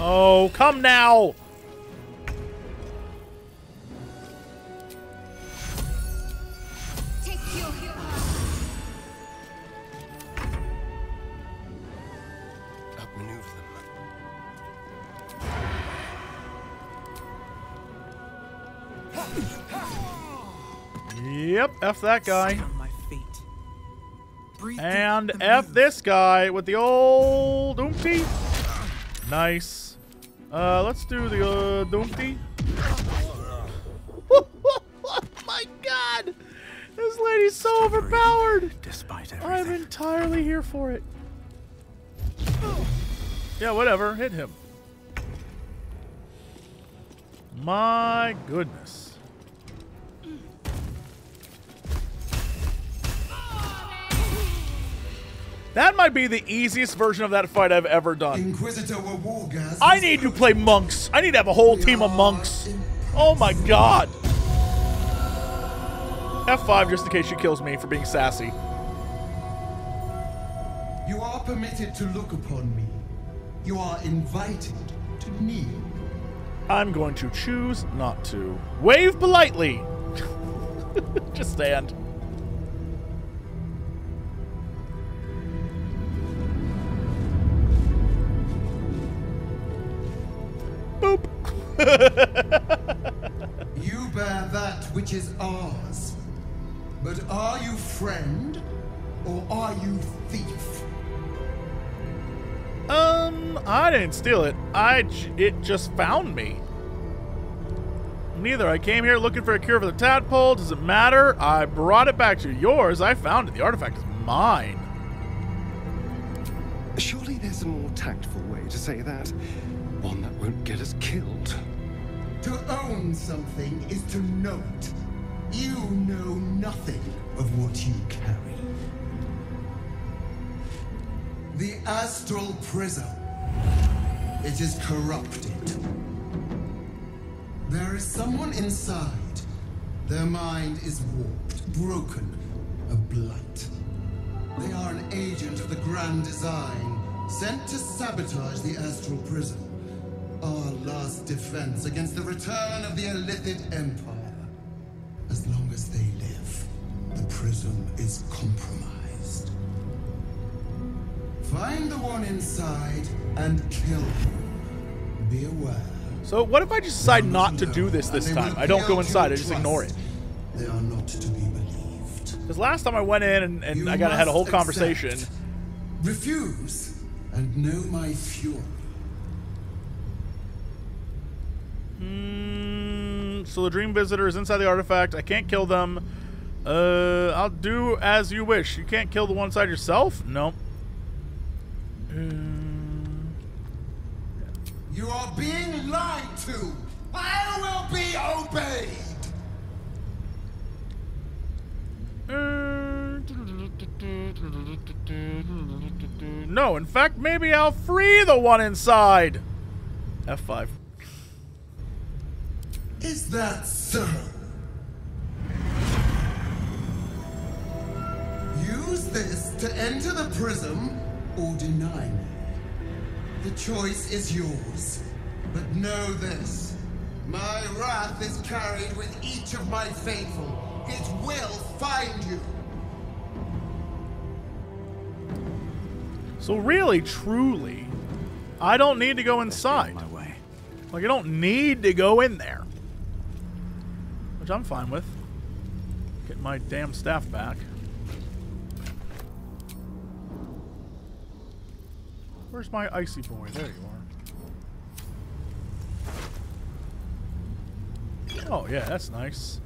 Oh, come now! Take your outmaneuver them. Yep, F that guy. And F this guy with the old oompty. Nice. Uh, let's do the, uh, Dumpty. My god! This lady's so overpowered! Despite everything. I'm entirely here for it. Yeah, whatever. Hit him. My goodness. That might be the easiest version of that fight I've ever done. Inquisitor Wargas, I need to play monks. I need to have a whole team of monks. Oh my god. F five just in case she kills me for being sassy. You are permitted to look upon me. You are invited to kneel. I'm going to choose not to. Wave politely. Just stand. You bear that which is ours, but are you friend or are you thief? Um, I didn't steal it. I j it just found me. Neither. I came here looking for a cure for the tadpole. Does it matter? I brought it back to yours. I found it. The artifact is mine. Surely there's a more tactful way to say that. One that won't get us killed. To own something is to know it. You know nothing of what you carry. The astral prism. It is corrupted. There is someone inside. Their mind is warped, broken, a blight. They are an agent of the grand design, sent to sabotage the astral prism. Our last defense against the return of the Illithid Empire. As long as they live, the prism is compromised. Find the one inside and kill him. Be aware. So what if I just decide not to do this this time? I don't go inside, I just ignore it. They are not to be believed. Because last time I went in and, and I got had a whole conversation. Refuse and know my fury. Mm, so the dream visitor is inside the artifact. I can't kill them. Uh, I'll do as you wish. You can't kill the one side yourself? No. Um, yeah. You are being lied to. I will be obeyed. Uh, no, in fact, maybe I'll free the one inside. F five. Is that so? Use this to enter the prism or deny me. The choice is yours. But know this. My wrath is carried with each of my faithful. It will find you. So really, truly, I don't need to go inside. My way. Like, I don't need to go in there. I'm fine with. Okay, get my damn staff back. Where's my icy boy? There you are. Oh, yeah, that's nice.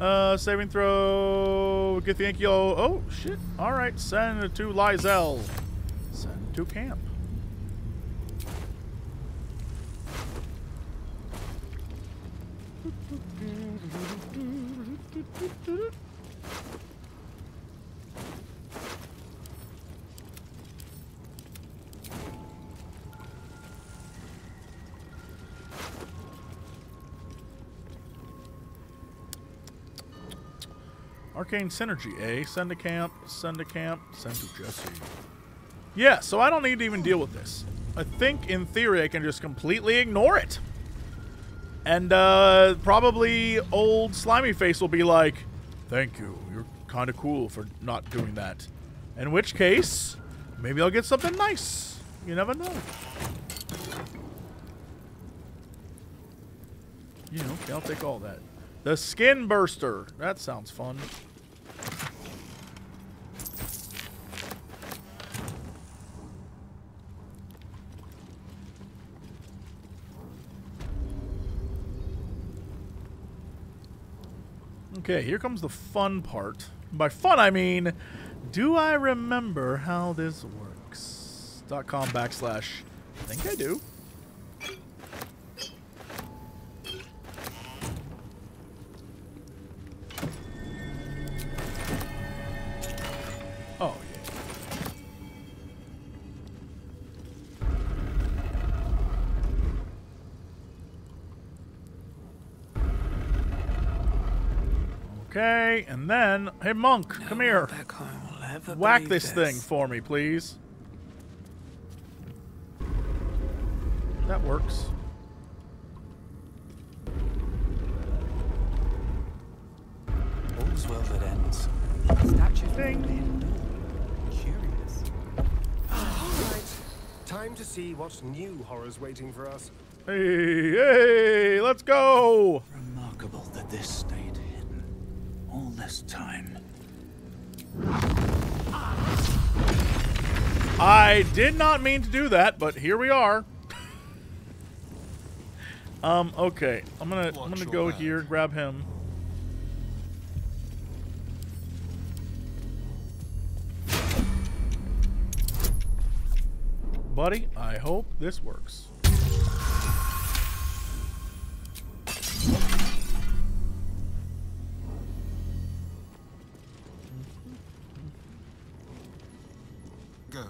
Uh, saving throw. Get the Yankee. Oh, shit. All right, send it to Lae'zel. Send it to camp. Arcane Synergy, eh? Send to camp, send to camp, send to Jesse. Yeah, so I don't need to even deal with this. I think, in theory, I can just completely ignore it. And uh, probably old Slimy Face will be like, thank you, you're kind of cool for not doing that. In which case, maybe I'll get something nice. You never know. You know, okay, I'll take all that. The Skin Burster. That sounds fun. Okay, here comes the fun part. By fun, I mean, do I remember how this works? Dot com backslash. I think I do. Oh, yeah. Okay, and then, hey, Monk, no come here. Whack this, this thing for me, please. That works. All's well that ends. Statue thing. Curious. All right. Time to see what new horror's waiting for us. Hey, hey, let's go! Remarkable that this stayed hidden all this time. I did not mean to do that, but here we are. um, okay. I'm gonna Watch I'm gonna go back. here, grab him. Buddy, I hope this works. Go.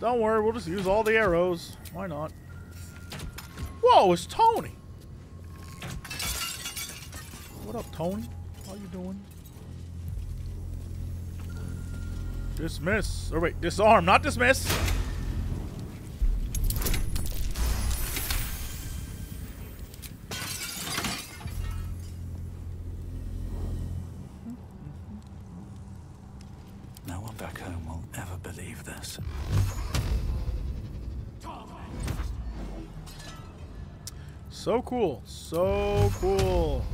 Don't worry, we'll just use all the arrows. Why not? Whoa, it's Tony! What up, Tony? How you doing? Dismiss. Or wait, disarm, not dismiss! No one back home will ever believe this. So cool. So cool.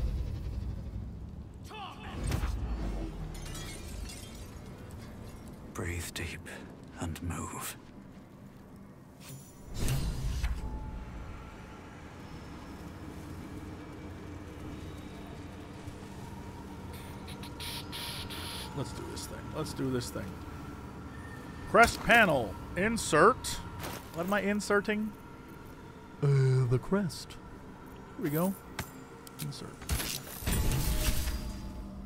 Breathe deep and move. Let's do this thing. Let's do this thing. Crest panel. Insert. What am I inserting? Uh, the crest. Here we go. Insert.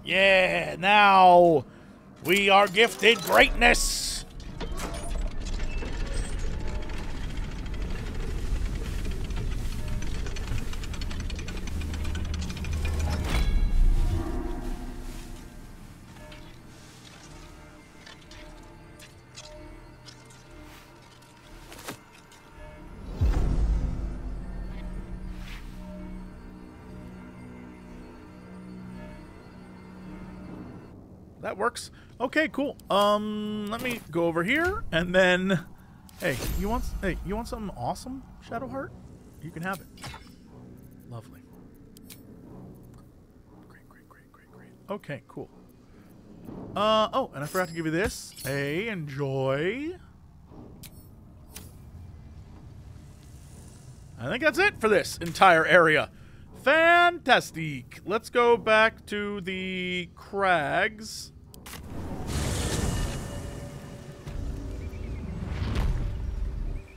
Yeah, now we are gifted greatness. that works. Okay, cool. Um, let me go over here, and then, hey, you want, hey, you want something awesome, Shadowheart? You can have it. Lovely. Great, great, great, great, great. Okay, cool. Uh, oh, and I forgot to give you this. Hey, enjoy. I think that's it for this entire area. Fantastic. Let's go back to the crags.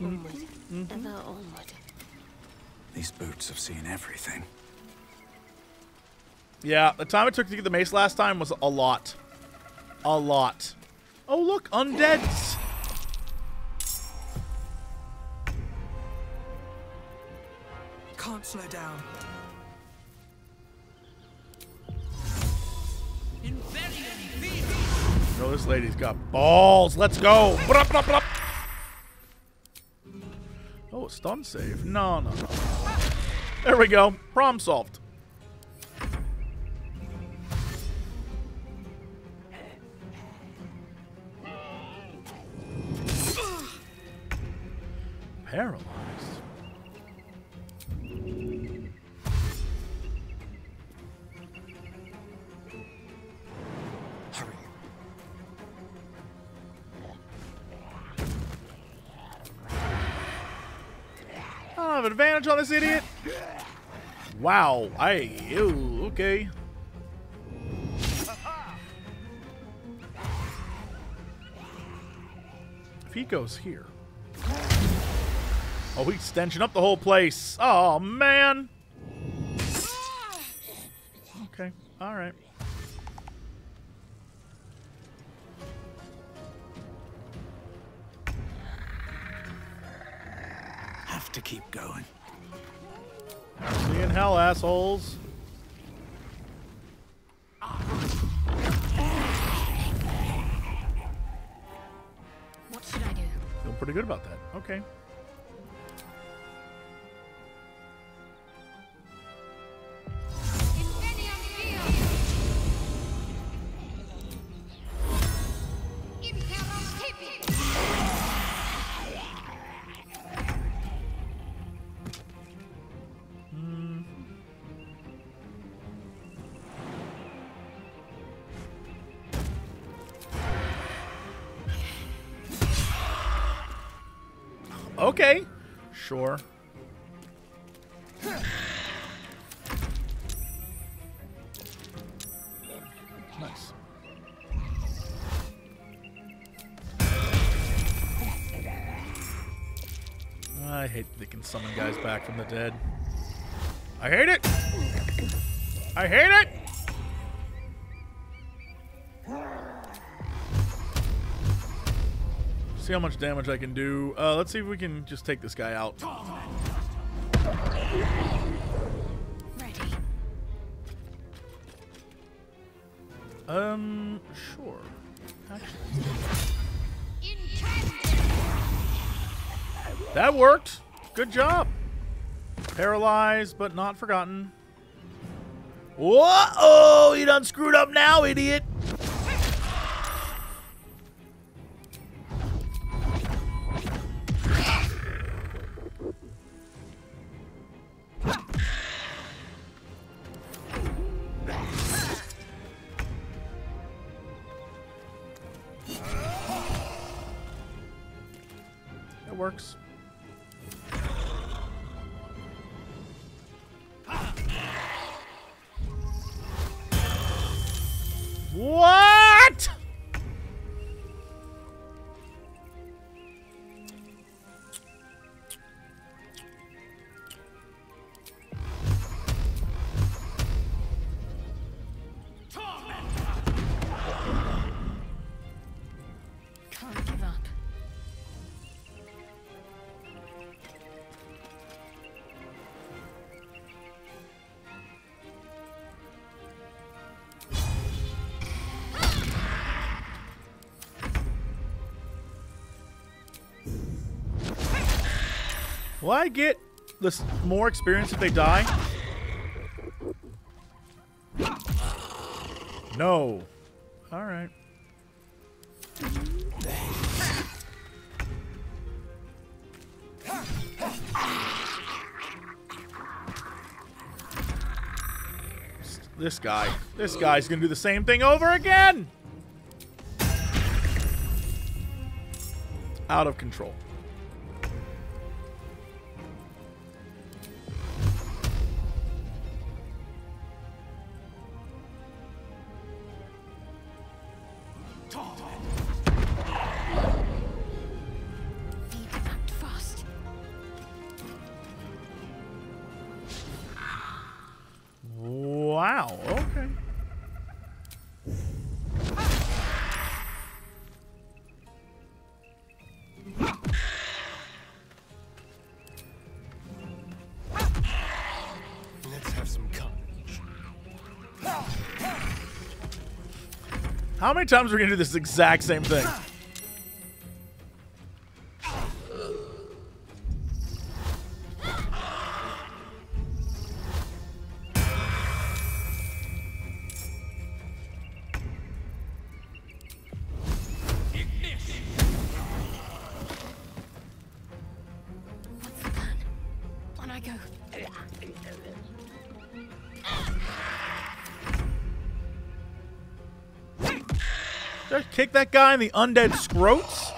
Onward, mm-hmm. ever onward. These boots have seen everything. Yeah, the time it took to get the mace last time was a lot. A lot. Oh, look, undeads. Can't slow down. No, this lady's got balls. Let's go. Oh, stun save. No, no, no. There we go. Problem solved. Paralyzed. I don't have advantage on this idiot. Wow. I. Ew. Okay. If he goes here. Oh, he's stenching up the whole place. Oh, man. Okay. All right. Have to keep going. See you in hell, assholes. What should I do? Feel pretty good about that. Okay. Okay, sure. Nice. I hate that they can summon guys back from the dead. I hate it! I hate it! See how much damage I can do. Uh, let's see if we can just take this guy out. Ready. Um, sure. Actually. That worked. Good job. Paralyzed, but not forgotten. Whoa! You done screwed up now, idiot. Works. What? Can't give up. Will I get this more experience if they die? No. All right. This guy. This guy's gonna do the same thing over again! Out of control. How many times are we going to do this exact same thing? That guy in the undead scroats?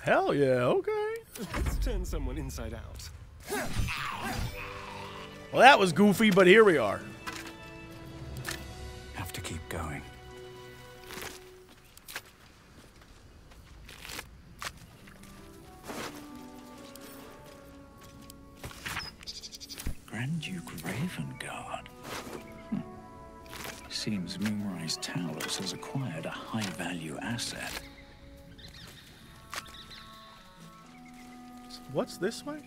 Hell yeah, okay. Let's turn someone inside out. Well, that was goofy, but here we are. Have to keep going. Grand Duke Ravenguard. Seems Moonrise Towers has acquired a high-value asset. What's this way?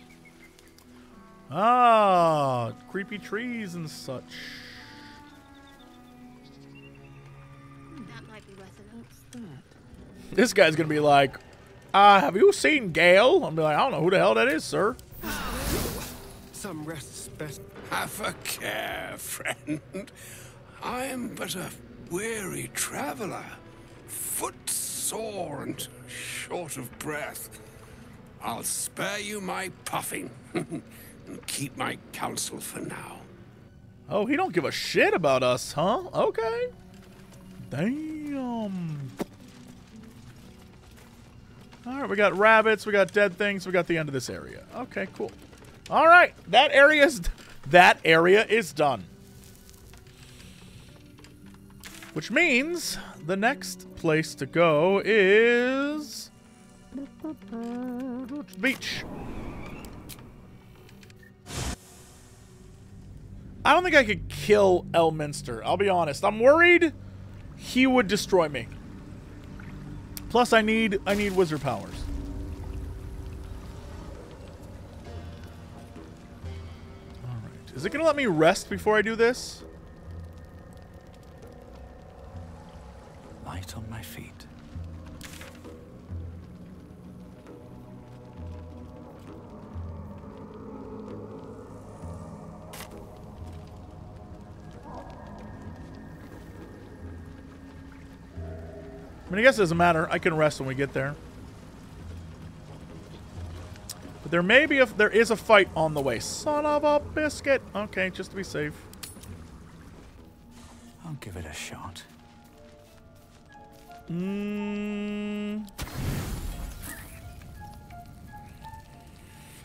Ah, creepy trees and such. That might be worth it. This guy's gonna be like, "Ah, uh, have you seen Gale?" I'm be like, "I don't know who the hell that is, sir." Some rests best. Have a care, friend. I am but a weary traveller, footsore and short of breath. I'll spare you my puffing and keep my counsel for now. Oh, he don't give a shit about us, huh? Okay. Damn. All right, we got rabbits, we got dead things, we got the end of this area. Okay, cool. All right, that area's that area is done. Which means the next place to go is beach. I don't think I could kill Elminster. I'll be honest. I'm worried he would destroy me. Plus, I need I need wizard powers. All right. Is it gonna let me rest before I do this? Light on my feet. I mean, I guess it doesn't matter. I can rest when we get there. But there may be a there is a fight on the way. Son of a biscuit. Okay, just to be safe. I'll give it a shot. Mm.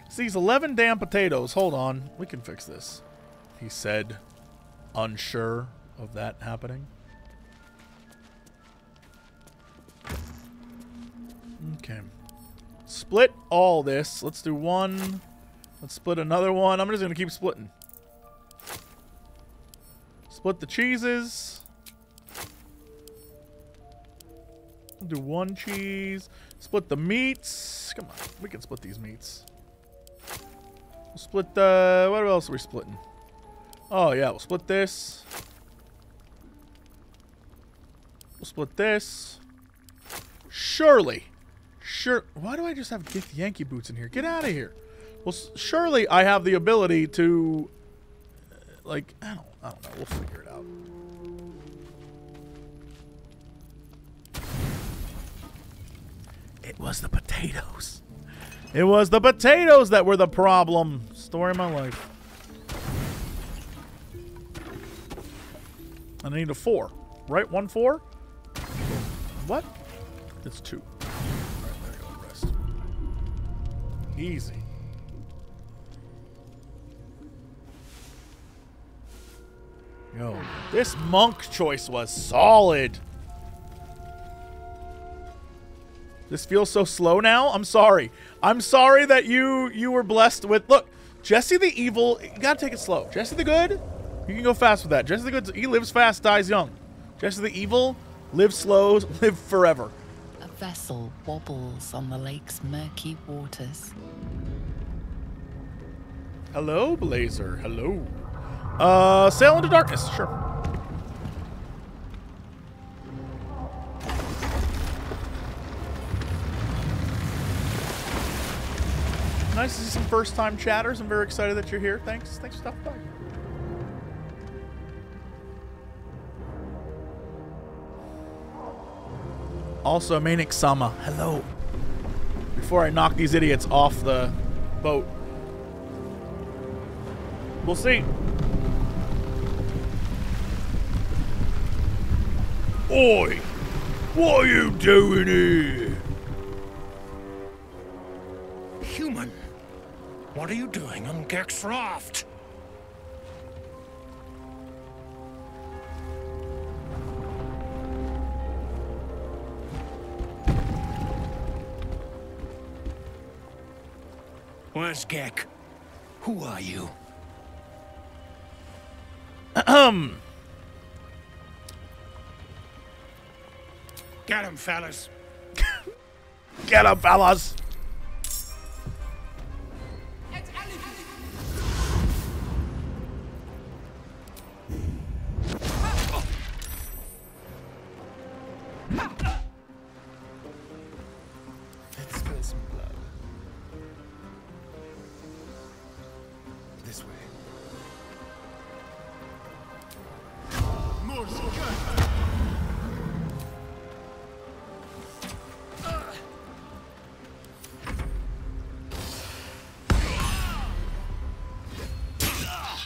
It's these eleven damn potatoes. Hold on. We can fix this. He said, unsure of that happening. Okay. Split all this. Let's do one. Let's split another one. I'm just going to keep splitting. Split the cheeses. We'll do one cheese. Split the meats. Come on. We can split these meats. We'll split the... What else are we splitting? Oh, yeah. We'll split this. We'll split this. Surely. Sure. Why do I just have Gek Yankee boots in here? Get out of here. Well, surely I have the ability to... Uh, like, I don't, I don't know. We'll figure it out. It was the potatoes. It was the potatoes that were the problem. Story of my life. I need a four. Right? One four? What? It's two. All right, there you go. Rest. Easy. Yo, this monk choice was solid. This feels so slow now. I'm sorry. I'm sorry that you you were blessed with... Look, Jesse the evil, you gotta take it slow. Jesse the good, you can go fast with that. Jesse the good, he lives fast, dies young. Jesse the evil, lives slow, live forever. A vessel wobbles on the lake's murky waters. Hello, Blazer. Hello. Uh, sail into darkness. Sure. Nice to see some first-time chatters. I'm very excited that you're here. Thanks. Thanks for stopping by. Also, Manic Sama. Hello. Before I knock these idiots off the boat. We'll see. Oi! What are you doing here? Human. What are you doing on Gek's raft? Where's Gek? Who are you? Ahem. Get him, fellas. Get him, fellas.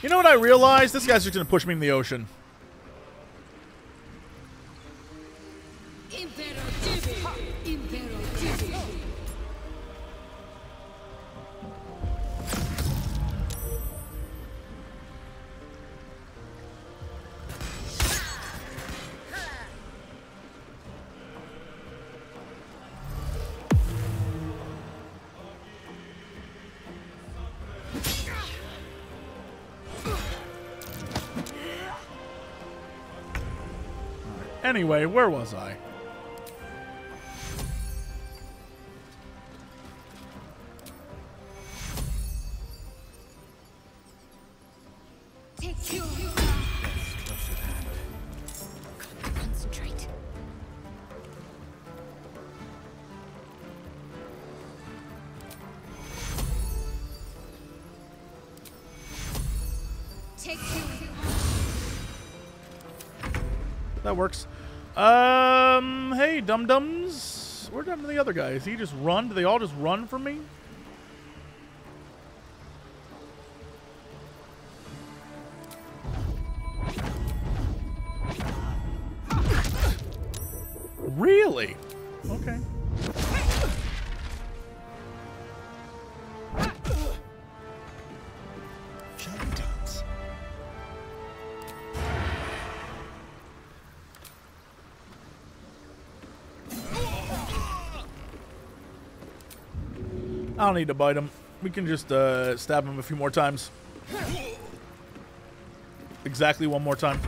You know what I realized? This guy's just gonna push me in the ocean. Anyway, where was I? That works. Um, hey, dum-dums. Where did the other guys? He just run? Do they all just run from me? Really? Okay. I don't need to bite him. We can just uh, stab him a few more times. Exactly one more time.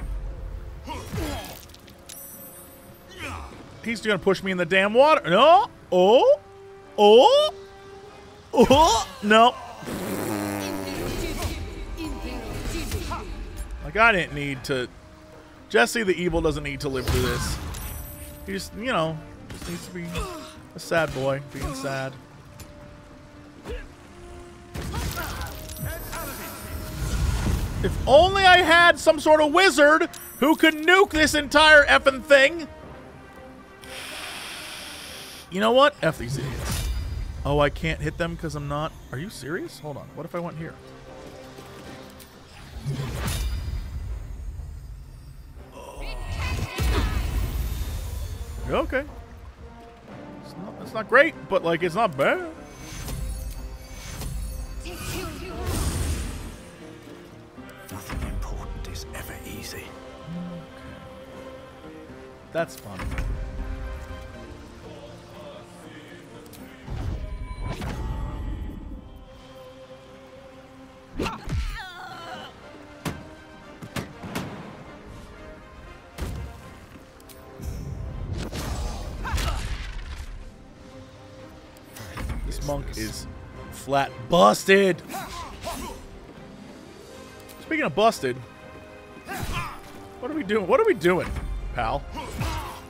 He's gonna push me in the damn water. No. Oh. Oh. Oh. No. Like I didn't need to. Jesse the evil doesn't need to live through this. He just, you know, just needs to be a sad boy, being sad. If only I had some sort of wizard who could nuke this entire effing thing. You know what? F these idiots. Oh, I can't hit them because I'm not... Are you serious? Hold on. What if I went here? Oh. Okay. It's not, it's not great, but, like, it's not bad. Nothing important is ever easy. Okay. That's fun. Is flat busted. Speaking of busted, what are we doing? What are we doing, pal?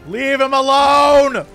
Leave him alone.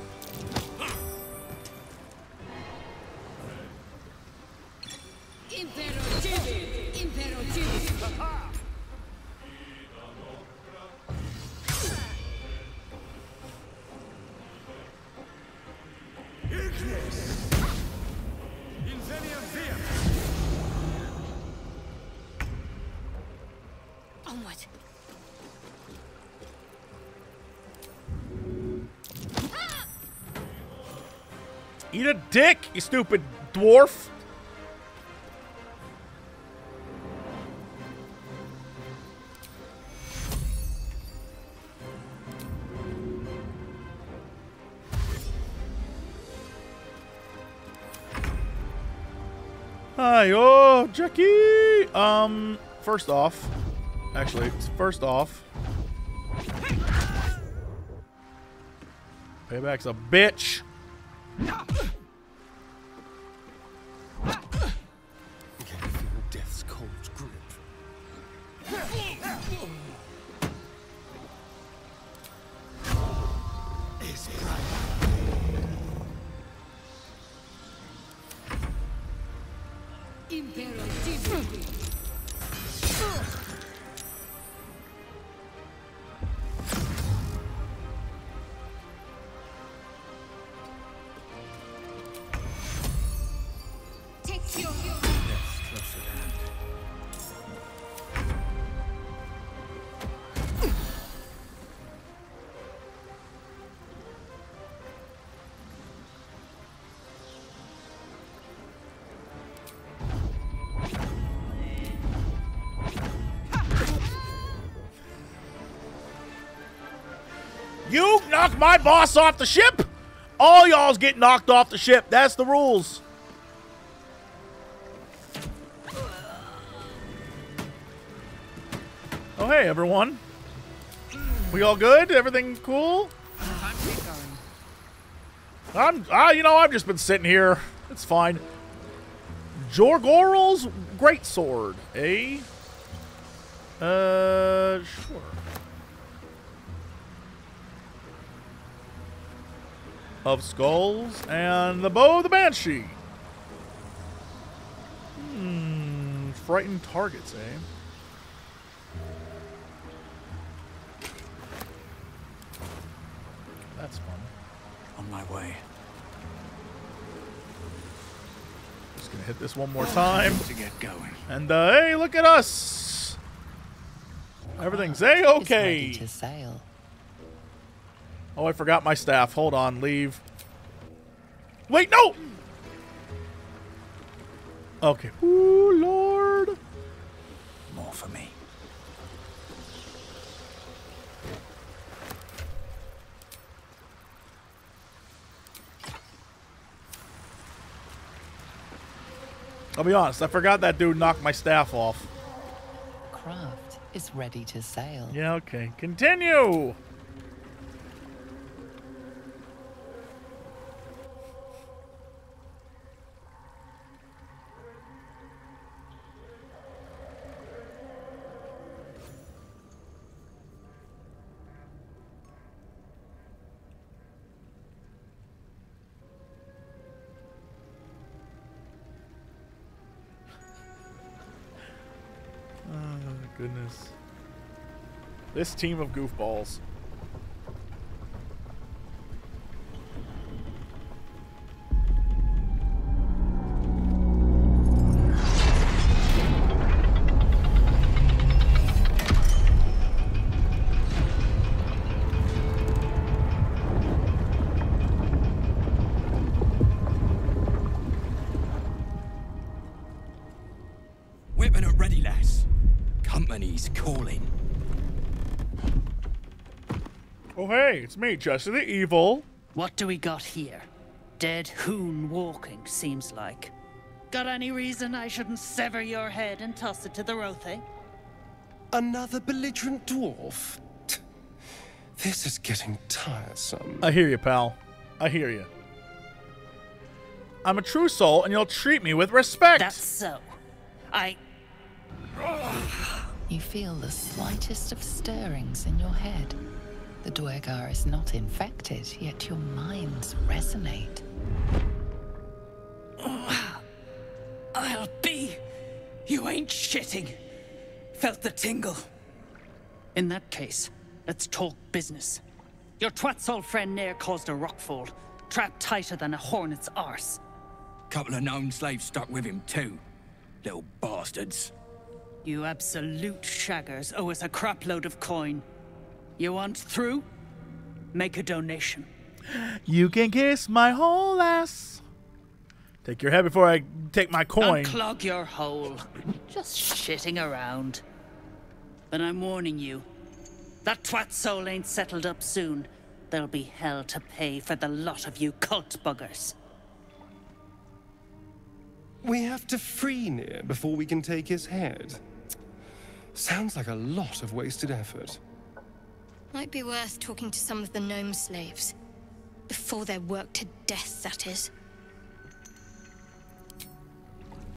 Eat a dick, you stupid dwarf. Hi, oh, Jackie. Um, first off, actually, first off, Payback's a bitch. You knock my boss off the ship, all y'all's get knocked off the ship. That's the rules. Oh, hey, everyone. We all good? Everything cool? I'm, ah, you know, I've just been sitting here. It's fine. Jorgoral's greatsword, eh? Uh, sure. Of skulls and the bow of the banshee. Hmm, frightened targets, eh? That's fun. On my way. Just gonna hit this one more time to get going. And uh, hey, look at us! Everything's a okay. It's ready to sail. Oh, I forgot my staff. Hold on, leave. Wait, no! Okay. Ooh, Lord. More for me. I'll be honest, I forgot that dude knocked my staff off. Craft is ready to sail. Yeah, okay. Continue! Goodness. This team of goofballs. Oh, hey, it's me, Jesse the Evil. What do we got here? Dead hoon walking, seems like. Got any reason I shouldn't sever your head and toss it to the Rothay? Another belligerent dwarf? This is getting tiresome. I hear you, pal. I hear you. I'm a true soul, and you'll treat me with respect. That's so. I... You feel the slightest of stirrings in your head. The Dwergar is not infected, yet your minds resonate. I'll be... You ain't shitting. Felt the tingle. In that case, let's talk business. Your twat's old friend Nair caused a rockfall, trapped tighter than a hornet's arse. Couple of known slaves stuck with him too. Little bastards. You absolute shaggers owe us a crapload of coin. You want through? Make a donation. You can kiss my whole ass. Take your head before I take my coin. Unclog your hole. Just shitting around. But I'm warning you. That twat soul ain't settled up soon. There'll be hell to pay for the lot of you cult buggers. We have to free Nair before we can take his head. Sounds like a lot of wasted effort. Might be worth talking to some of the gnome slaves. Before they're worked to death, that is.